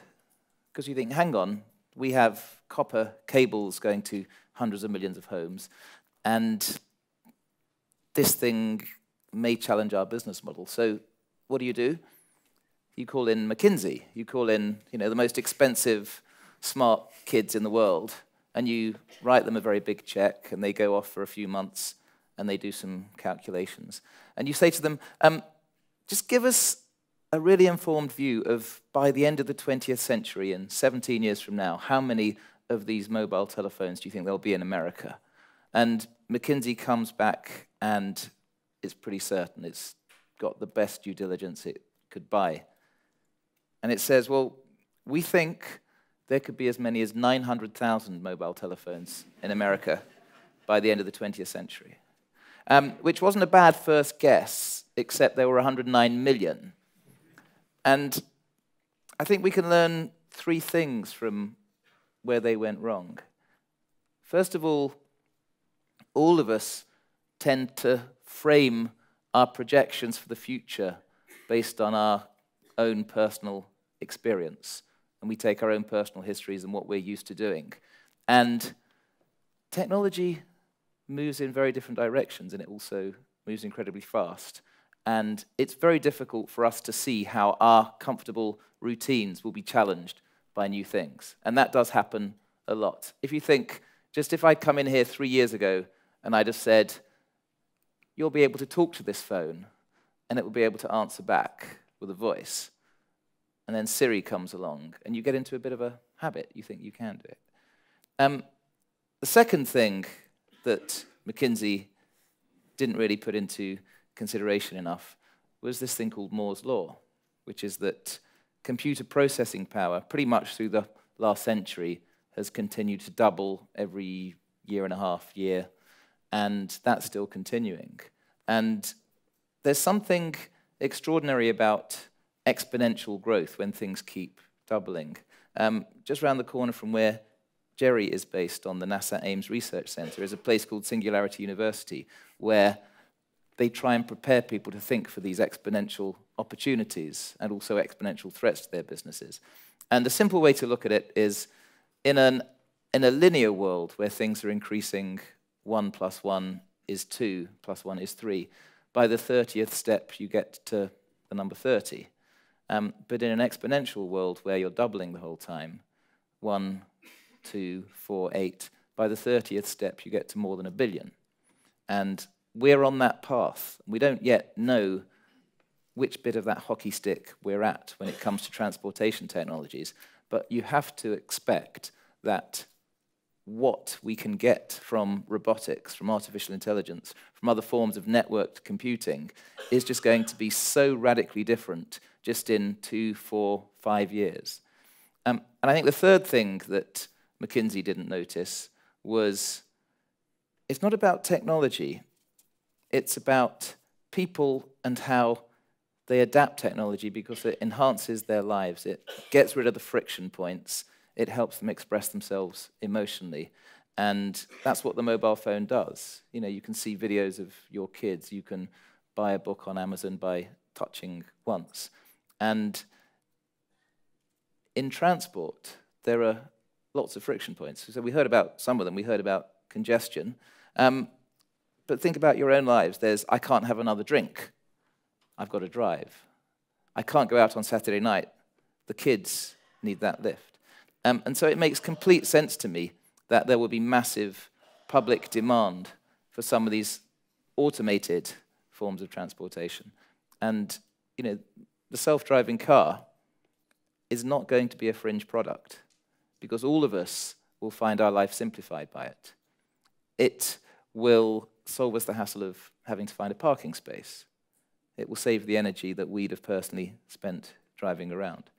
because you think, hang on, we have copper cables going to hundreds of millions of homes, and this thing may challenge our business model. So what do? You call in McKinsey, you call in the most expensive smart kids in the world, and you write them a very big check, and they go off for a few months, and they do some calculations. And you say to them, just give us a really informed view of, by the end of the 20th century and 17 years from now, how many of these mobile telephones do you think there'll be in America? And McKinsey comes back, and it's pretty certain. It's got the best due diligence it could buy. And it says, well, we think there could be as many as 900,000 mobile telephones in America by the end of the 20th century, which wasn't a bad first guess, except there were 109 million. And I think we can learn three things from where they went wrong. First of all of us tend to frame our projections for the future based on our own personal experience, and we take our own personal histories and what we're used to doing. And technology moves in very different directions, and it also moves incredibly fast. And it's very difficult for us to see how our comfortable routines will be challenged by new things. And that does happen a lot. If you think, just if I come in here 3 years ago and I just said, you'll be able to talk to this phone, and it will be able to answer back with a voice, and then Siri comes along, and you get into a bit of a habit. You think you can do it. The second thing that McKinsey didn't really put into consideration enough was this thing called Moore's Law, which is that computer processing power, pretty much through the last century, has continued to double every year and a half, year, and that's still continuing. And there's something extraordinary about exponential growth when things keep doubling. Just around the corner from where Jerry is based on the NASA Ames Research Center is a place called Singularity University, where they try and prepare people to think for these exponential opportunities and also exponential threats to their businesses. And a simple way to look at it is in a linear world where things are increasing, 1 + 1 is 2, +1 is 3. By the 30th step, you get to the number 30. But in an exponential world where you're doubling the whole time, 1, 2, 4, 8, by the 30th step, you get to more than a billion. And we're on that path. We don't yet know which bit of that hockey stick we're at when it comes to transportation technologies. But you have to expect that what we can get from robotics, from artificial intelligence, from other forms of networked computing is just going to be so radically different just in 2, 4, 5 years. And I think the third thing that McKinsey didn't notice was, it's not about technology, it's about people and how they adapt technology because it enhances their lives. It gets rid of the friction points. It helps them express themselves emotionally. And that's what the mobile phone does. You know, you can see videos of your kids. You can buy a book on Amazon by touching once. And in transport, there are lots of friction points. So we heard about some of them. We heard about congestion. But think about your own lives. There's, I can't have another drink. I've got to drive. I can't go out on Saturday night. The kids need that lift. And so it makes complete sense to me that there will be massive public demand for some of these automated forms of transportation. And you know, the self-driving car is not going to be a fringe product because all of us will find our life simplified by it. It will solve us the hassle of having to find a parking space. It will save the energy that we'd have personally spent driving around.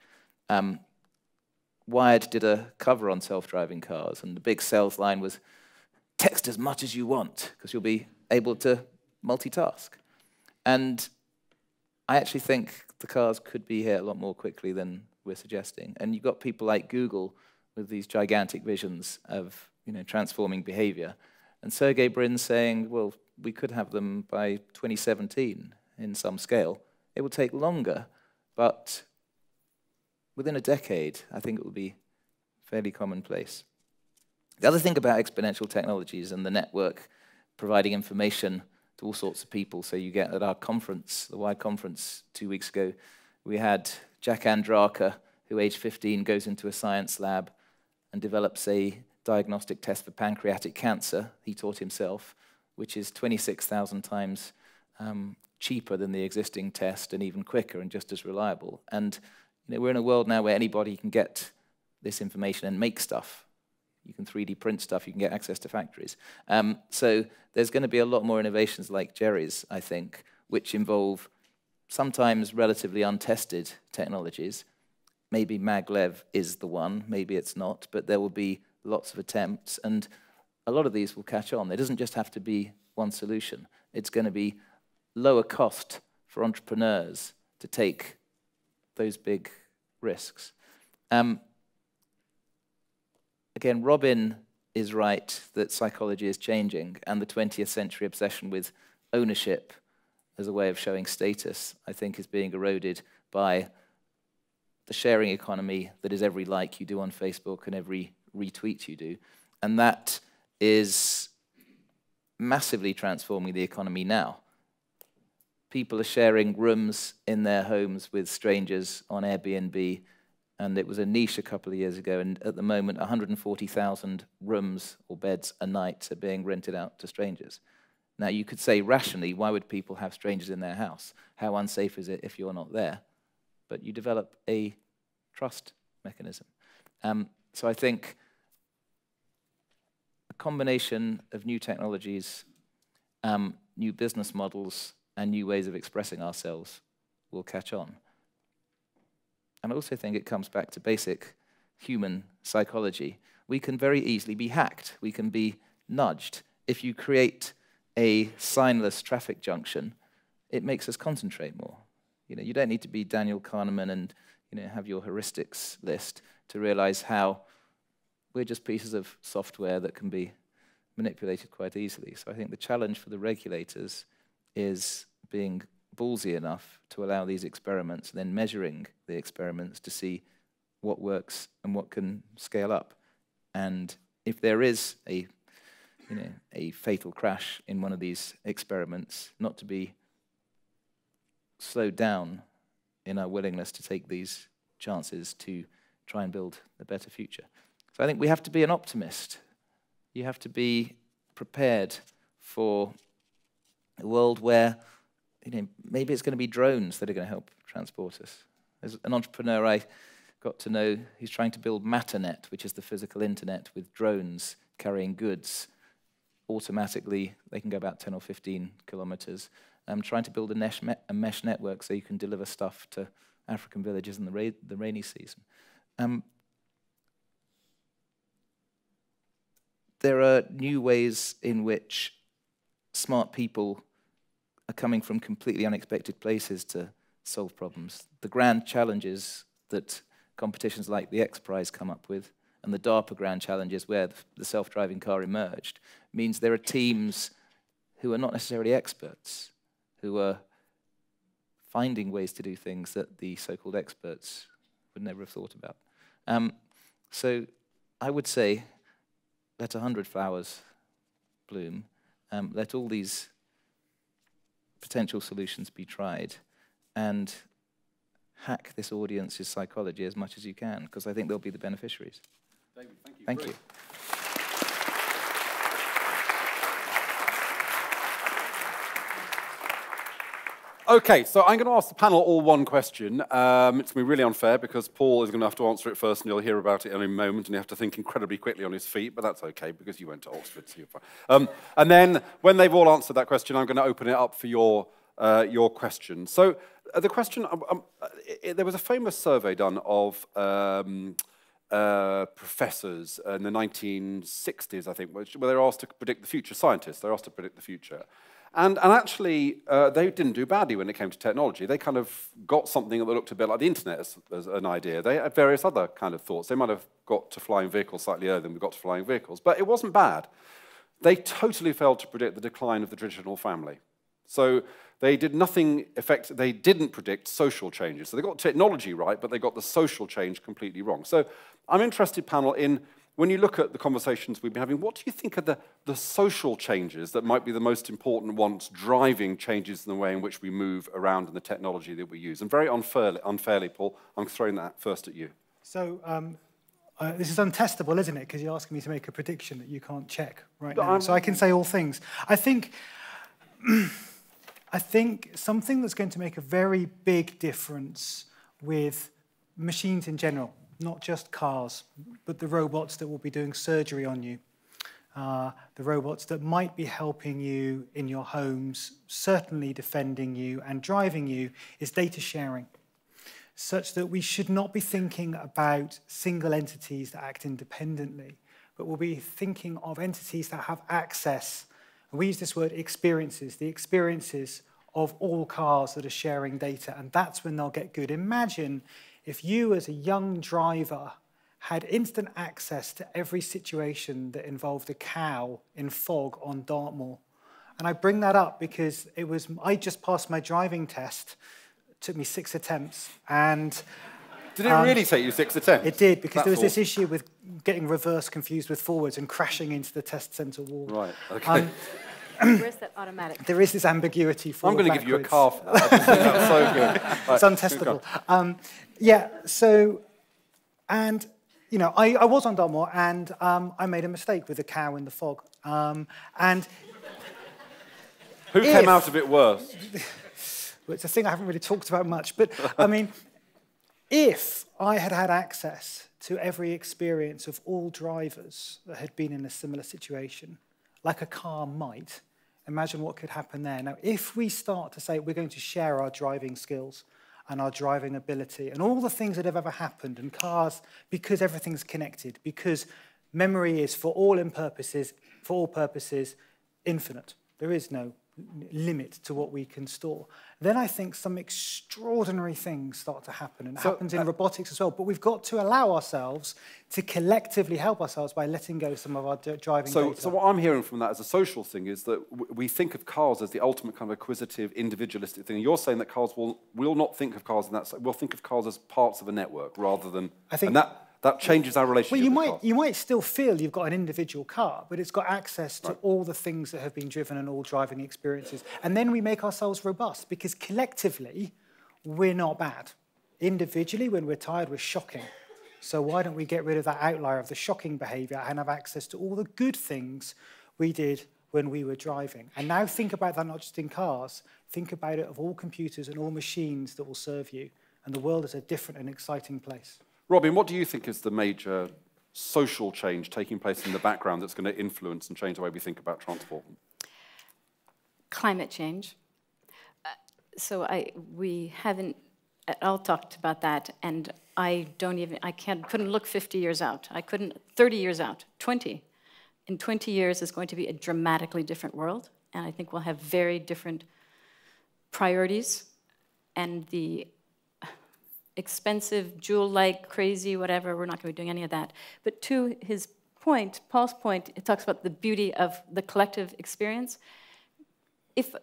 Wired did a cover on self-driving cars, and the big sales line was, text as much as you want, because you'll be able to multitask. And I actually think the cars could be here a lot more quickly than we're suggesting. And you've got people like Google with these gigantic visions of, you know, transforming behavior. And Sergey Brin saying, well, we could have them by 2017 in some scale. It will take longer, but within a decade, I think it will be fairly commonplace. The other thing about exponential technologies and the network providing information to all sorts of people, so you get at our conference, the Wired conference 2 weeks ago, we had Jack Andraka, who age 15 goes into a science lab and develops a diagnostic test for pancreatic cancer, he taught himself, which is 26,000 times cheaper than the existing test and even quicker and just as reliable. And you know, we're in a world now where anybody can get this information and make stuff. You can 3D print stuff, you can get access to factories. So there's going to be a lot more innovations like Jerry's, I think, which involve sometimes relatively untested technologies. Maybe maglev is the one, maybe it's not, but there will be lots of attempts, and a lot of these will catch on. There doesn't just have to be one solution. It's going to be lower cost for entrepreneurs to take those big risks. Again, Robin is right that psychology is changing, and the 20th century obsession with ownership as a way of showing status, I think, is being eroded by the sharing economy that is every like you do on Facebook and every retweet you do. And that is massively transforming the economy now. People are sharing rooms in their homes with strangers on Airbnb, and it was a niche a couple of years ago, and at the moment 140,000 rooms or beds a night are being rented out to strangers. Now you could say rationally, why would people have strangers in their house? How unsafe is it if you're not there? But you develop a trust mechanism. So I think a combination of new technologies, new business models, and new ways of expressing ourselves will catch on. And I also think it comes back to basic human psychology. We can very easily be hacked. We can be nudged. If you create a signless traffic junction, it makes us concentrate more. You know, you don't need to be Daniel Kahneman and, you know, have your heuristics list to realize how we're just pieces of software that can be manipulated quite easily. So I think the challenge for the regulators is being ballsy enough to allow these experiments, and then measuring the experiments to see what works and what can scale up. And if there is a, you know, a fatal crash in one of these experiments, not to be slowed down in our willingness to take these chances to try and build a better future. So I think we have to be an optimist. You have to be prepared for a world where, you know, maybe it's going to be drones that are going to help transport us. There's an entrepreneur I got to know who's trying to build Matternet, which is the physical internet with drones carrying goods. Automatically, they can go about 10 or 15 kilometers. I'm trying to build a mesh network so you can deliver stuff to African villages in the rainy season. there are new ways in which smart people are coming from completely unexpected places to solve problems. The grand challenges that competitions like the X Prize come up with, and the DARPA grand challenges where the self-driving car emerged, means there are teams who are not necessarily experts, who are finding ways to do things that the so-called experts would never have thought about. So I would say, let 100 flowers bloom. Let all these potential solutions be tried, and hack this audience's psychology as much as you can, because I think they'll be the beneficiaries. David, thank you. Thank you. Okay, so I'm going to ask the panel all one question. It's going to be really unfair because Paul is going to have to answer it first, and you'll hear about it in a moment, and you have to think incredibly quickly on his feet, but that's okay because you went to Oxford, so you're fine. And then when they've all answered that question, I'm going to open it up for your question. So the question, there was a famous survey done of professors in the 1960s, I think, where they were asked to predict the future. Scientists, they're asked to predict the future. And actually, they didn't do badly when it came to technology. They kind of got something that looked a bit like the internet as an idea. They had various other kind of thoughts. They might have got to flying vehicles slightly earlier than we got to flying vehicles, but it wasn't bad. They totally failed to predict the decline of the traditional family. So they did nothing effective. They didn't predict social changes. So they got technology right, but they got the social change completely wrong. So I'm interested, panel, in when you look at the conversations we've been having, what do you think are the social changes that might be the most important ones driving changes in the way in which we move around and the technology that we use? And very unfairly, Paul, I'm throwing that first at you. So this is untestable, isn't it? Because you're asking me to make a prediction that you can't check right now. So I can say all things. I think something that's going to make a very big difference with machines in general, not just cars, but the robots that will be doing surgery on you, the robots that might be helping you in your homes, certainly defending you and driving you, is data sharing, such that we should not be thinking about single entities that act independently, but we'll be thinking of entities that have access. We use this word experiences, the experiences of all cars that are sharing data, and that's when they'll get good. Imagine if you, as a young driver, had instant access to every situation that involved a cow in fog on Dartmoor. And I bring that up because it was, I just passed my driving test. It took me 6 attempts, and... Did it really take you 6 attempts? It did, because there was this issue with getting reverse confused with forwards and crashing into the test centre wall. Right, okay. Where's that automatic? There is this ambiguity for. I'm going to give you a car for that. That's so good. Right, it's untestable. Yeah, so, and, you know, I was on Dartmoor, and I made a mistake with a cow in the fog. And who came out of it worse? Well, it's a thing I haven't really talked about much, but, I mean... If I had had access to every experience of all drivers that had been in a similar situation, like a car might, imagine what could happen there. Now, if we start to say we're going to share our driving skills and our driving ability and all the things that have ever happened, and cars, because everything's connected, because memory is, for all purposes, infinite. There is no limit to what we can store, then I think some extraordinary things start to happen. And it happens in robotics as well. But we've got to allow ourselves to collectively help ourselves by letting go some of our driving data. So what I'm hearing from that as a social thing is that we think of cars as the ultimate kind of acquisitive, individualistic thing. You're saying that cars will not think of cars in that... We'll think of cars as parts of a network rather than... I think... That changes our relationship. Well, you might still feel you've got an individual car, but it's got access to all the things that have been driven and all driving experiences. And then we make ourselves robust, because collectively, we're not bad. Individually, when we're tired, we're shocking. So why don't we get rid of that outlier of the shocking behaviour and have access to all the good things we did when we were driving? And now think about that not just in cars. Think about it of all computers and all machines that will serve you. And the world is a different and exciting place. Robin, what do you think is the major social change taking place in the background that's going to influence and change the way we think about transport? Climate change. We haven't at all talked about that, and I couldn't look 50 years out. I couldn't, 30 years out, 20. in 20 years is going to be a dramatically different world, and I think we'll have very different priorities, and the expensive, jewel-like, crazy, whatever, we're not going to be doing any of that. But to his point, Paul's point, it talks about the beauty of the collective experience. If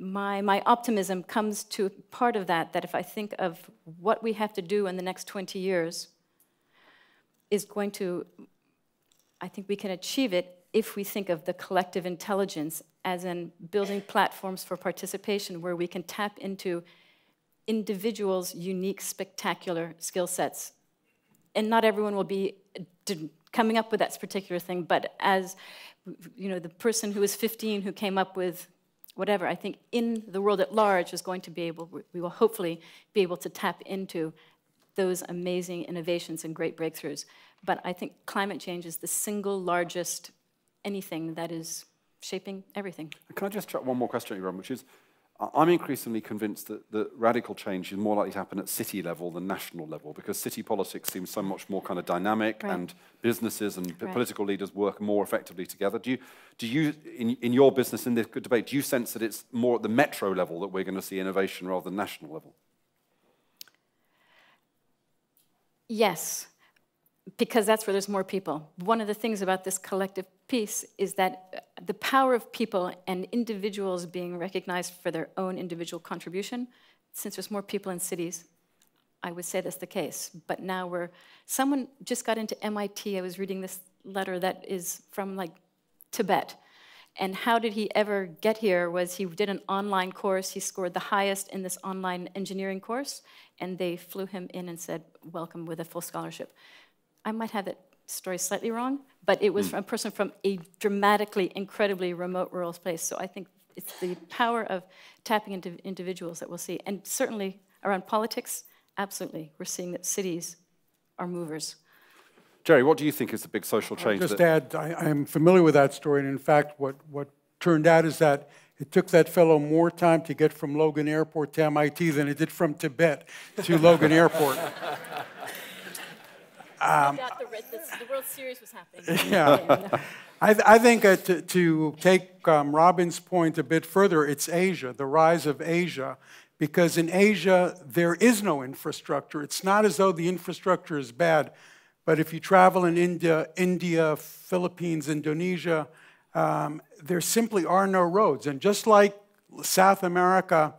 my optimism comes to part of that, that if I think of what we have to do in the next 20 years is going to, I think we can achieve it if we think of the collective intelligence as in building platforms for participation where we can tap into individuals' unique, spectacular skill sets. And not everyone will be coming up with that particular thing, but as you know, the person who was 15 who came up with whatever, I think in the world at large is going to be able, we will hopefully be able to tap into those amazing innovations and great breakthroughs. But I think climate change is the single largest anything that is shaping everything. Can I just chuck one more question at you, Robin, which is, I'm increasingly convinced that, radical change is more likely to happen at city level than national level, because city politics seems so much more kind of dynamic, right, and businesses and political leaders work more effectively together. Do you in your business, in this debate, do you sense that it's more at the metro level that we're going to see innovation rather than national level? Yes, because that's where there's more people. One of the things about this collective piece is that the power of people and individuals being recognized for their own individual contribution, since there's more people in cities, I would say that's the case. But now we're, someone just got into MIT, I was reading this letter that is from like Tibet. And how did he ever get here was he did an online course, he scored the highest in this online engineering course, and they flew him in and said, welcome with a full scholarship. I might have that story slightly wrong, but it was from a person from a dramatically, incredibly remote rural place. So I think it's the power of tapping into individuals that we'll see. And certainly around politics, absolutely. We're seeing that cities are movers. Jerry, what do you think is the big social change? I'll just add, I'm familiar with that story. And in fact, what turned out is that it took that fellow more time to get from Logan Airport to MIT than it did from Tibet to Logan Airport. The World Series was happening. Yeah. I think to take Robin's point a bit further, it's Asia, the rise of Asia, because in Asia, there is no infrastructure. It's not as though the infrastructure is bad, but if you travel in India, Philippines, Indonesia, there simply are no roads. And just like South America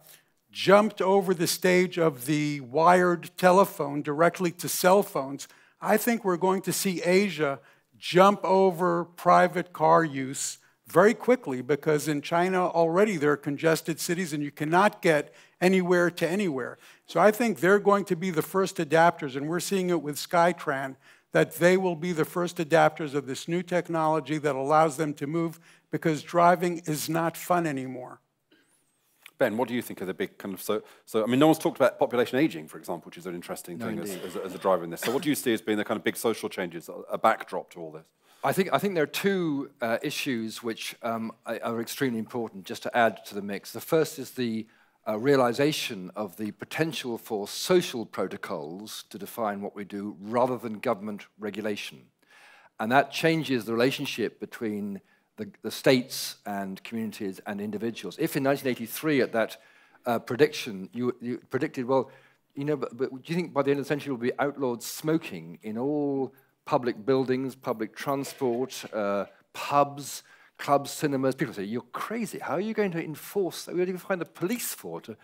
jumped over the stage of the wired telephone directly to cell phones, I think we're going to see Asia jump over private car use very quickly, because in China already there are congested cities and you cannot get anywhere to anywhere. So I think they're going to be the first adapters, and we're seeing it with SkyTran, that they will be the first adapters of this new technology that allows them to move, because driving is not fun anymore. Ben, what do you think are the big kind of, I mean, no one's talked about population aging, for example, which is an interesting thing as a driver in this. So what do you see as being the kind of big social changes, a backdrop to all this? I think there are two issues which are extremely important, just to add to the mix. The first is the realization of the potential for social protocols to define what we do rather than government regulation. And that changes the relationship between the states and communities and individuals. If in 1983 at that prediction you predicted, well, you know, but do you think by the end of the century we'll be outlawed smoking in all public buildings, public transport, pubs, clubs, cinemas? People say, you're crazy. How are you going to enforce that? We don't even find the police for to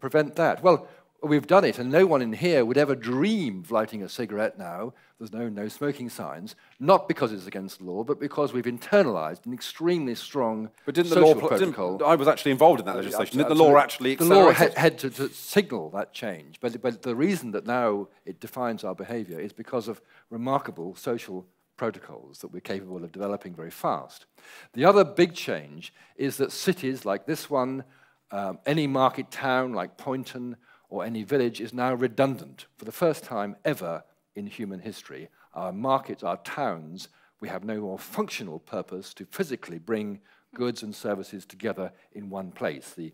prevent that. Well, we've done it, and no one in here would ever dream of lighting a cigarette now. There's no smoking signs, not because it's against the law, but because we've internalized an extremely strong social protocol. I was actually involved in that legislation. Didn't the law actually accelerate it? The law had to signal that change, but the reason that now it defines our behavior is because of remarkable social protocols that we're capable of developing very fast. The other big change is that cities like this one, any market town like Poynton, or any village, is now redundant. For the first time ever in human history, our markets, our towns, we have no more functional purpose to physically bring goods and services together in one place. The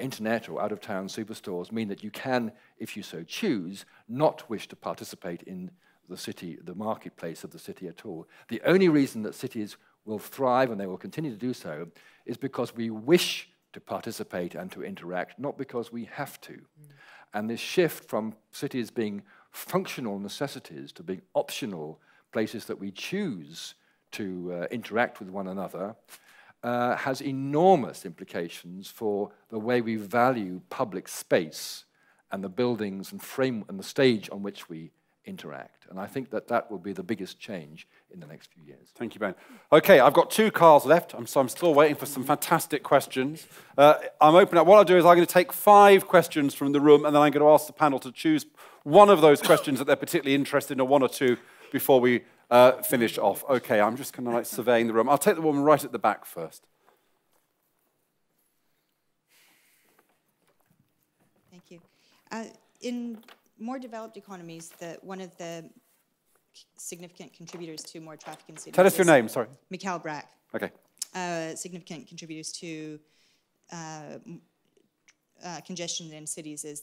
internet or out-of-town superstores mean that you can, if you so choose, not wish to participate in the city, the marketplace of the city at all. The only reason that cities will thrive and they will continue to do so is because we wish to participate and to interact, not because we have to. And this shift from cities being functional necessities to being optional places that we choose to interact with one another has enormous implications for the way we value public space and the buildings and frame and the stage on which we interact. And I think that that will be the biggest change in the next few years. Thank you, Ben. Okay, I've got 2 cars left, so I'm still waiting for some fantastic questions. I'm open up. What I'll do is I'm going to take 5 questions from the room, and then I'm going to ask the panel to choose one of those questions that they're particularly interested in, or 1 or 2, before we finish off. Okay, I'm just kind of like surveying the room. I'll take the woman right at the back first. Thank you. In more developed economies, one of the significant contributors to more traffic and safety. Tell us your name, sorry. Mikhail Brack. Okay. Significant contributors to congestion in cities is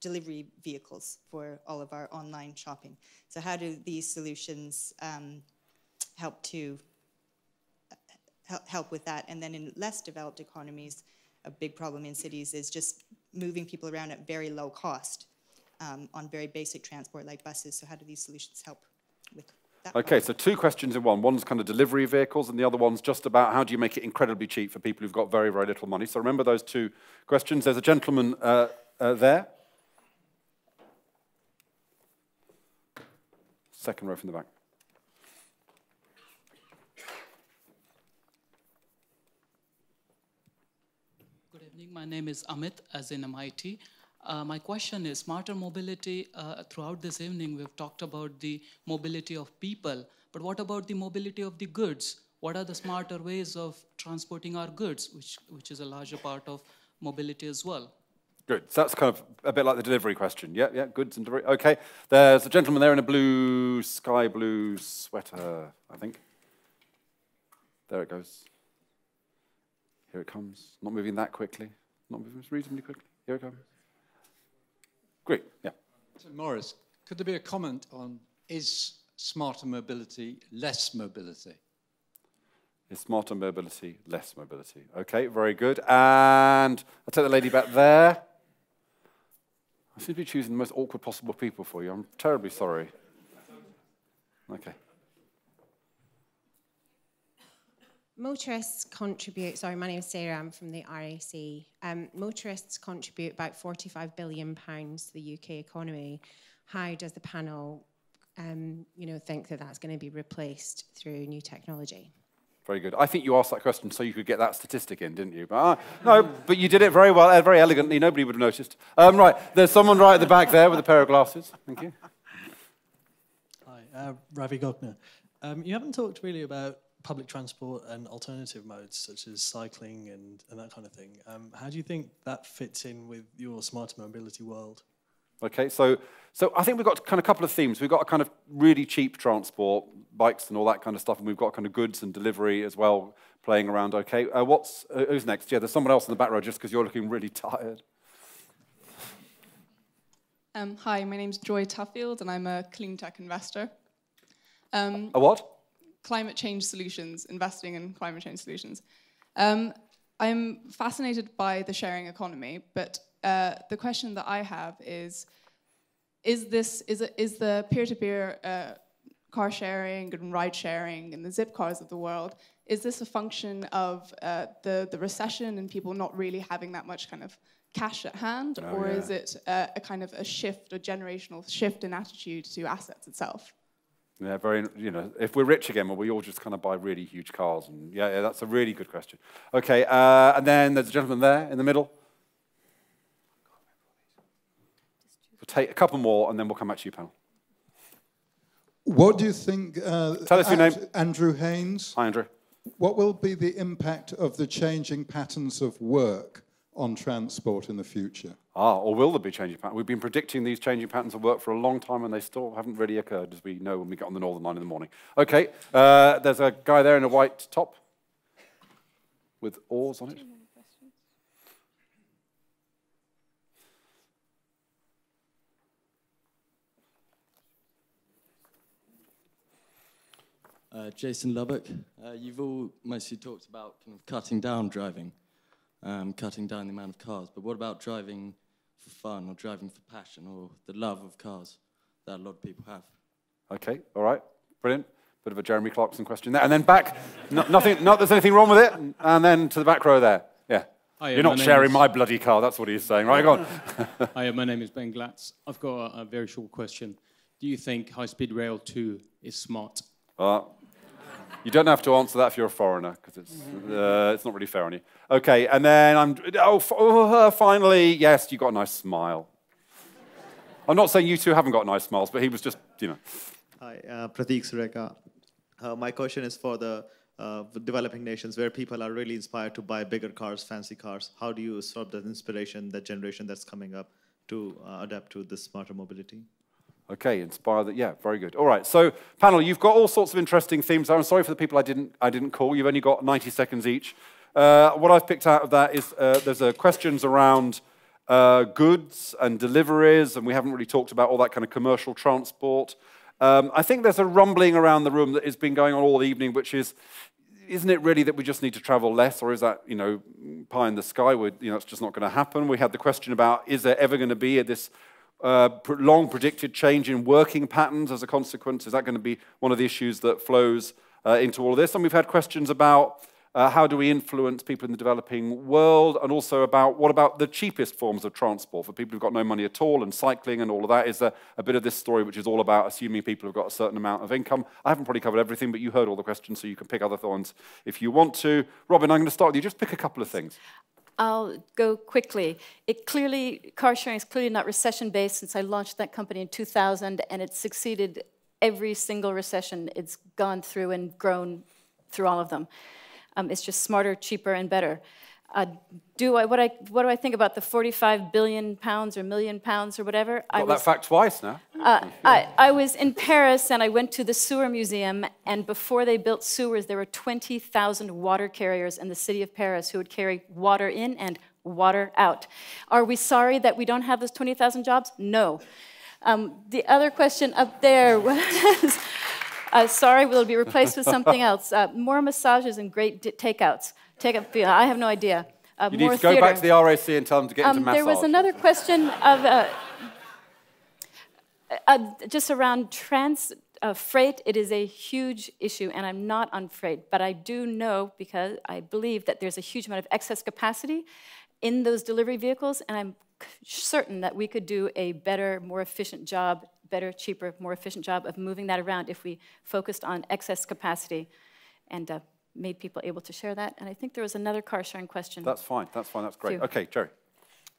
delivery vehicles for all of our online shopping. So how do these solutions help to help with that? And then in less developed economies, a big problem in cities is just moving people around at very low cost on very basic transport like buses. So how do these solutions help with that? Okay, so 2 questions in one. One's kind of delivery vehicles, and the other one's just about how do you make it incredibly cheap for people who've got very, very little money. So remember those 2 questions. There's a gentleman there. Second row from the back. Good evening. My name is Amit, as in MIT. My question is, smarter mobility, throughout this evening we've talked about the mobility of people, but what about the mobility of the goods? What are the smarter ways of transporting our goods, which is a larger part of mobility as well? Good. So that's kind of a bit like the delivery question. Yeah, yeah, goods and delivery. Okay. There's a gentleman there in a blue, sky blue sweater, I think. There it goes. Here it comes. Not moving that quickly. Not moving reasonably quickly. Here it comes. Great, yeah. So Maurice, could there be a comment on, is smarter mobility less mobility? Is smarter mobility less mobility? Okay, very good. And I'll take the lady back there. I seem to be choosing the most awkward possible people for you. I'm terribly sorry. Okay. Motorists contribute, sorry, my name is Sarah, I'm from the RAC. Motorists contribute about £45 billion to the UK economy. How does the panel think that that's going to be replaced through new technology? Very good. I think you asked that question so you could get that statistic in, didn't you? But, no, but you did it very well, very elegantly. Nobody would have noticed. Right, there's someone right at the back there with a pair of glasses. Thank you. Hi, Ravi Gogner. You haven't talked really about public transport and alternative modes, such as cycling and that kind of thing. How do you think that fits in with your smarter mobility world? Okay, so I think we've got kind of a couple of themes. We've got a kind of really cheap transport, bikes and all that kind of stuff, and we've got kind of goods and delivery as well playing around. Okay, who's next? Yeah, there's someone else in the back row just because you're looking really tired. Hi, my name's Joy Tuffield, and I'm a clean tech investor. A what? Climate change solutions, investing in climate change solutions. I'm fascinated by the sharing economy, but the question that I have is the peer-to-peer car sharing and ride sharing and the Zipcars of the world, is this a function of the recession and people not really having that much kind of cash at hand, or is it a kind of a shift, a generational shift in attitude to assets itself? Yeah, very, if we're rich again, will we all just kind of buy really huge cars? And yeah, that's a really good question. Okay, and then there's a gentleman there in the middle. We'll take a couple more and then we'll come back to you, panel. What do you think... Tell us your name. Andrew Haynes. Hi, Andrew. What will be the impact of the changing patterns of work on transport in the future? Or will there be changing patterns? We've been predicting these changing patterns of work for a long time, and they still haven't really occurred, as we know when we get on the Northern Line in the morning. Okay, there's a guy there in a white top with oars on it. Jason Lubbock. You've all mostly talked about kind of cutting down driving, cutting down the amount of cars, but what about driving for fun or driving for passion or the love of cars that a lot of people have? Okay, all right, brilliant. Bit of a Jeremy Clarkson question there. And then back, no, nothing, not there's anything wrong with it, and then to the back row there. Yeah. Hiya, you're not sharing my bloody car, that's what he's saying, right? Go on. Hiya, my name is Ben Glatz. I've got a very short question. Do you think high-speed rail 2 is smart? You don't have to answer that if you're a foreigner, because it's not really fair on you. Okay, and then I'm... finally, yes, you got a nice smile. I'm not saying you two haven't got nice smiles, but he was just, you know... Hi, Prateek Sureka. My question is for the developing nations where people are really inspired to buy bigger cars, fancy cars. How do you sort of that inspiration, that generation that's coming up to adapt to this smarter mobility? Okay, inspire that. Yeah, very good. All right, so panel, you've got all sorts of interesting themes. I'm sorry for the people I didn't call. You've only got 90 seconds each. What I've picked out of that is there's questions around goods and deliveries, and we haven't really talked about all that kind of commercial transport. I think there's a rumbling around the room that has been going on all evening, which is, isn't it really that we just need to travel less, or is that, you know, pie in the sky? We're, you know, it's just not going to happen. We had the question about, is there ever going to be this long-predicted change in working patterns as a consequence? Is that going to be one of the issues that flows into all of this? And we've had questions about how do we influence people in the developing world, and also about what about the cheapest forms of transport for people who've got no money at all, and cycling and all of that. Is there a bit of this story which is all about assuming people have got a certain amount of income? I haven't probably covered everything, but you heard all the questions, so you can pick other things if you want to. Robin, I'm going to start with you. Just pick a couple of things. I'll go quickly. It clearly, car sharing is clearly not recession-based since I launched that company in 2000, and it's succeeded every single recession. It's gone through and grown through all of them. It's just smarter, cheaper, and better. What do I think about the 45 billion pounds or million pounds or whatever? Got that fact twice now. I was in Paris, and I went to the sewer museum, and before they built sewers, there were 20,000 water carriers in the city of Paris who would carry water in and water out. Are we sorry that we don't have those 20,000 jobs? No. The other question up there was... sorry, will it be replaced with something else? More massages and great takeouts. I have no idea. You need to go back to the RAC and tell them to get into massage. There was another question of just around freight. It is a huge issue, and I'm not on freight, but I do know, because I believe that there's a huge amount of excess capacity in those delivery vehicles, and I'm certain that we could do a better, more efficient job, better, cheaper, more efficient job of moving that around if we focused on excess capacity and made people able to share that. And I think there was another car sharing question. That's fine. That's fine. That's great. Too. Okay, Jerry.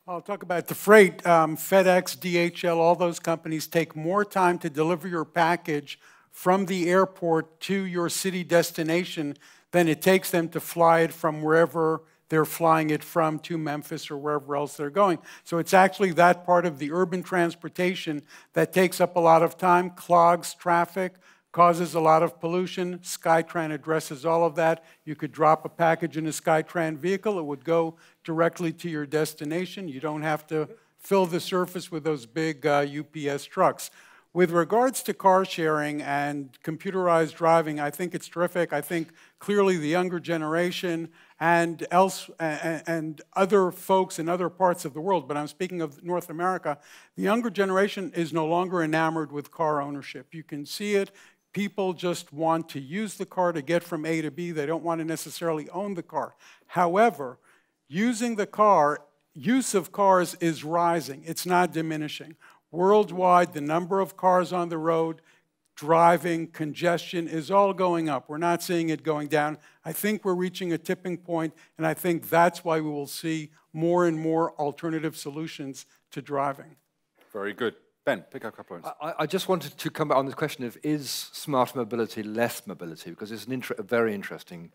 I'll talk about the freight. FedEx, DHL, all those companies take more time to deliver your package from the airport to your city destination than it takes them to fly it from wherever they're flying it from to Memphis or wherever else they're going. So it's actually that part of the urban transportation that takes up a lot of time, clogs traffic, causes a lot of pollution. SkyTran addresses all of that. You could drop a package in a SkyTran vehicle. It would go directly to your destination. You don't have to fill the surface with those big UPS trucks. With regards to car sharing and computerized driving, I think it's terrific. I think clearly the younger generation and other folks in other parts of the world, but I'm speaking of North America, the younger generation is no longer enamored with car ownership. You can see it. People just want to use the car to get from A to B. They don't want to necessarily own the car. However, use of cars is rising. It's not diminishing. Worldwide, the number of cars on the road, driving, congestion is all going up. We're not seeing it going down. I think we're reaching a tipping point, and I think that's why we will see more and more alternative solutions to driving. Very good. Ben, pick up a couple of points. I just wanted to come back on this question of, is smart mobility less mobility? Because it's a very interesting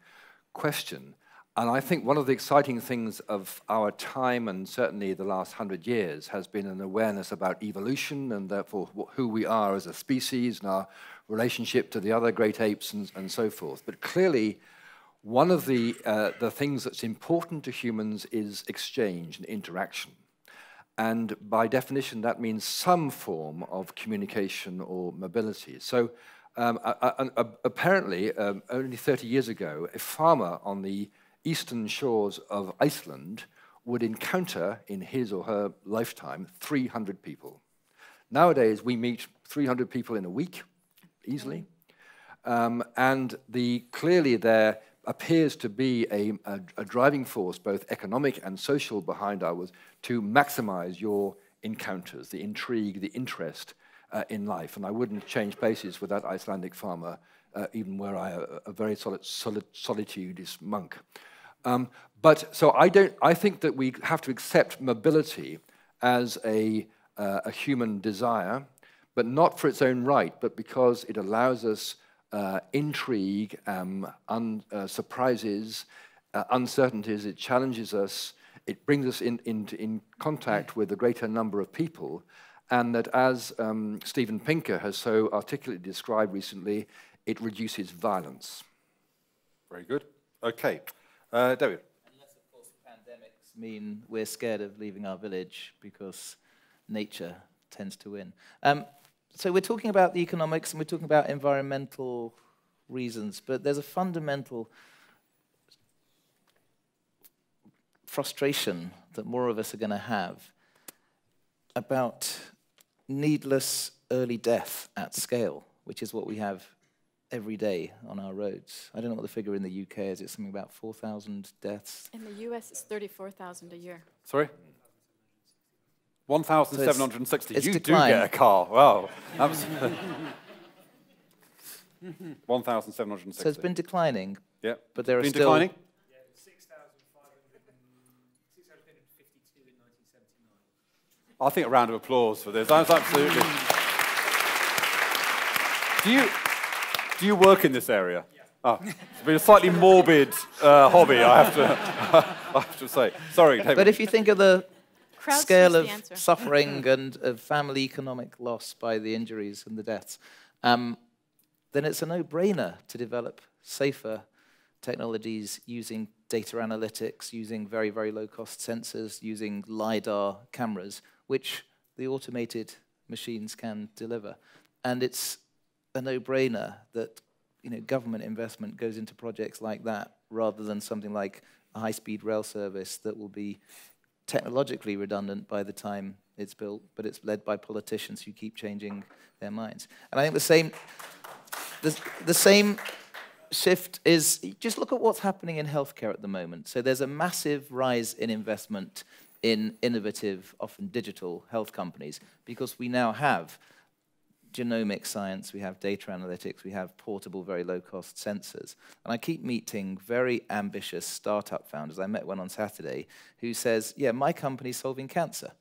question. And I think one of the exciting things of our time, and certainly the last 100 years, has been an awareness about evolution and therefore who we are as a species and our relationship to the other great apes and so forth. But clearly, one of the things that's important to humans is exchange and interaction. And by definition, that means some form of communication or mobility. So Apparently, only 30 years ago, a farmer on the eastern shores of Iceland would encounter, in his or her lifetime, 300 people. Nowadays, we meet 300 people in a week, easily. And clearly there appears to be a driving force, both economic and social, behind ours to maximize your encounters, the intrigue, the interest in life. And I wouldn't change places with that Icelandic farmer, even were I a very solitudist monk. But so I think that we have to accept mobility as a human desire, but not for its own right, but because it allows us intrigue, surprises, uncertainties. It challenges us. It brings us in contact with a greater number of people. And that, as Steven Pinker has so articulately described recently, it reduces violence. Very good. OK. David. Unless, of course, pandemics mean we're scared of leaving our village because nature tends to win. So we're talking about the economics and we're talking about environmental reasons, but there's a fundamental frustration that more of us are going to have about needless early death at scale, which is what we have every day on our roads. I don't know what the figure in the UK is. It's something about 4,000 deaths. In the US, it's 34,000 a year. Sorry? 1,760. So you decline. Do get a car. Wow. 1,760. So it's been declining. Yeah. But there are still... declining? Yeah, 6,552 in 1979. I think a round of applause for this. That's absolutely... Do you work in this area? Yeah. Oh, it's been a slightly morbid hobby, I have to say. Sorry, David. But if you think of the... scale of suffering and of family economic loss by the injuries and the deaths, then it's a no-brainer to develop safer technologies using data analytics, using very, very low-cost sensors, using LiDAR cameras, which the automated machines can deliver. And it's a no-brainer that government investment goes into projects like that rather than something like a high-speed rail service that will be technologically redundant by the time it's built, but it's led by politicians who keep changing their minds. And I think the same shift is, just look at what's happening in healthcare at the moment. So there's a massive rise in investment in innovative, often digital health companies, because we now have genomic science, we have data analytics, we have portable, very low-cost sensors. And I keep meeting very ambitious startup founders. I met one on Saturday who says, yeah, my company's solving cancer,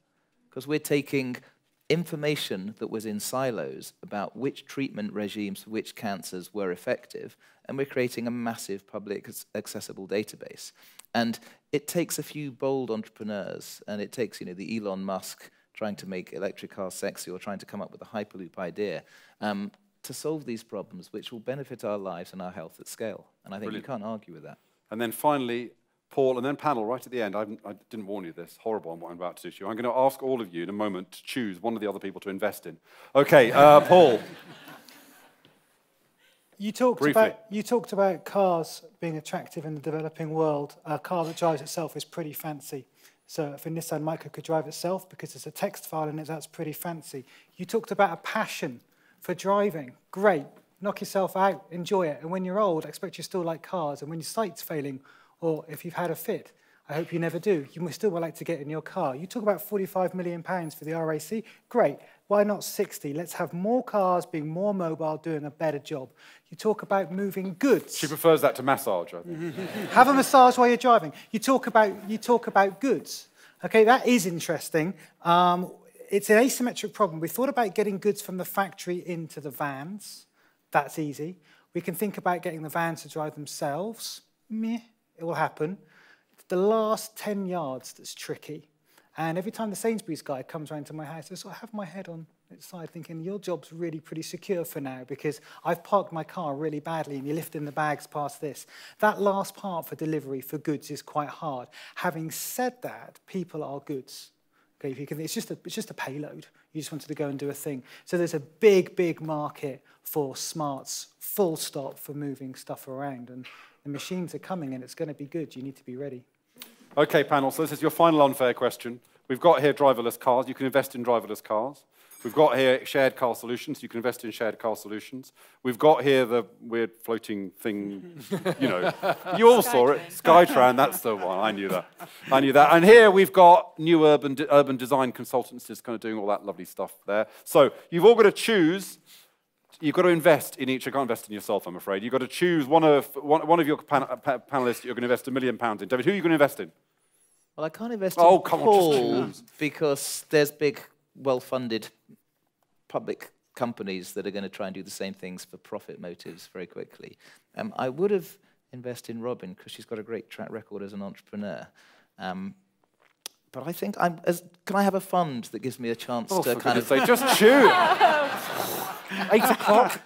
because we're taking information that was in silos about which treatment regimes for which cancers were effective, and we're creating a massive public accessible database. And it takes a few bold entrepreneurs, and it takes the Elon Musk trying to make electric cars sexy or trying to come up with a Hyperloop idea, to solve these problems which will benefit our lives and our health at scale. And I think you can't argue with that. And then finally, Paul, and then panel right at the end. I didn't warn you this, horrible on what I'm about to do to you. I'm going to ask all of you in a moment to choose one of the other people to invest in. OK, Paul. You talked about cars being attractive in the developing world. A car that drives itself is pretty fancy. So if a Nissan Micra could drive itself because it's a text file in it, that's pretty fancy. You talked about a passion for driving. Great. Knock yourself out. Enjoy it. And when you're old, I expect you still like cars. And when your sight's failing, or if you've had a fit, I hope you never do, you still would like to get in your car. You talk about £45 million for the RAC. Great. Why not 60? Let's have more cars being more mobile, doing a better job. You talk about moving goods. She prefers that to massage, I think. Have a massage while you're driving. You talk about goods. Okay, that is interesting. It's an asymmetric problem. We thought about getting goods from the factory into the vans. That's easy. We can think about getting the vans to drive themselves. Meh, it will happen. It's the last 10 yards that's tricky. And every time the Sainsbury's guy comes round to my house, I sort of have my head on its side thinking, your job's really pretty secure for now because I've parked my car really badly and you're lifting the bags past this. That last part for delivery for goods is quite hard. Having said that, people are goods. Okay, if you can, it's just a payload. You just wanted to go and do a thing. So there's a big, big market for smarts, full stop, for moving stuff around. And the machines are coming, and it's going to be good. You need to be ready. OK, panel, so this is your final unfair question. We've got here driverless cars. You can invest in driverless cars. We've got here shared car solutions. You can invest in shared car solutions. We've got here the weird floating thing, you know. You all saw it. SkyTran, that's the one. I knew that. I knew that. And here we've got new urban design consultancies kind of doing all that lovely stuff there. So you've all got to choose. You've got to invest in each. You can't invest in yourself, I'm afraid. You've got to choose one of your panelists you're going to invest £1 million in. David, who are you going to invest in? Well, I can't invest in Paul because there's big, well-funded public companies that are going to try and do the same things for profit motives very quickly. I would have invested in Robin because she's got a great track record as an entrepreneur. But I think can I have a fund that gives me a chance to kind of say, just shoot. 8 o'clock.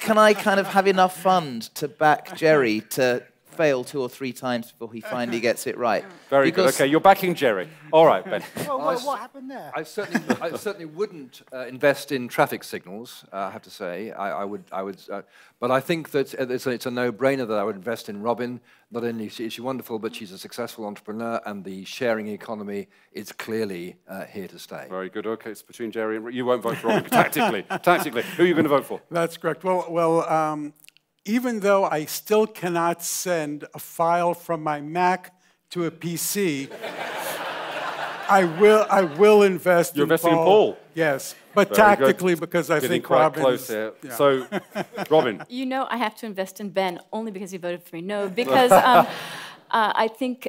Can I kind of have enough fund to back Jerry to fail 2 or 3 times before he finally gets it right? Very good. Okay, you're backing Jerry. All right, Ben. Well, what happened there? I certainly wouldn't invest in traffic signals. I have to say, I would, but I think that it's a no-brainer that I would invest in Robin. Not only is she wonderful, but she's a successful entrepreneur, and the sharing economy is clearly here to stay. Very good. Okay, it's between Jerry and you. Won't vote for Robin tactically. Who are you going to vote for? That's correct. Well, even though I still cannot send a file from my Mac to a PC, I will invest. You're investing in Paul. Yes, but tactically, because I think Robin. Close here. Yeah. So, Robin. You know, I have to invest in Ben only because he voted for me. No, because I think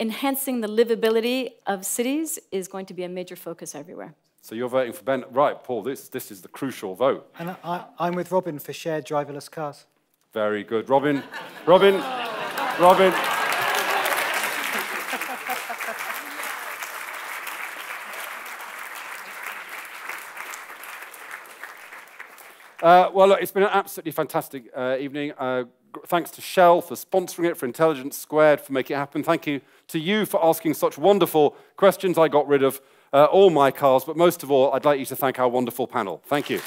enhancing the livability of cities is going to be a major focus everywhere. So you're voting for Ben. Right, Paul, this is the crucial vote. And I'm with Robin for shared driverless cars. Very good. Robin. Well, look, it's been an absolutely fantastic evening. Thanks to Shell for sponsoring it, for Intelligence Squared for making it happen. Thank you to you for asking such wonderful questions. I got rid of all my cars, but most of all, I'd like you to thank our wonderful panel. Thank you.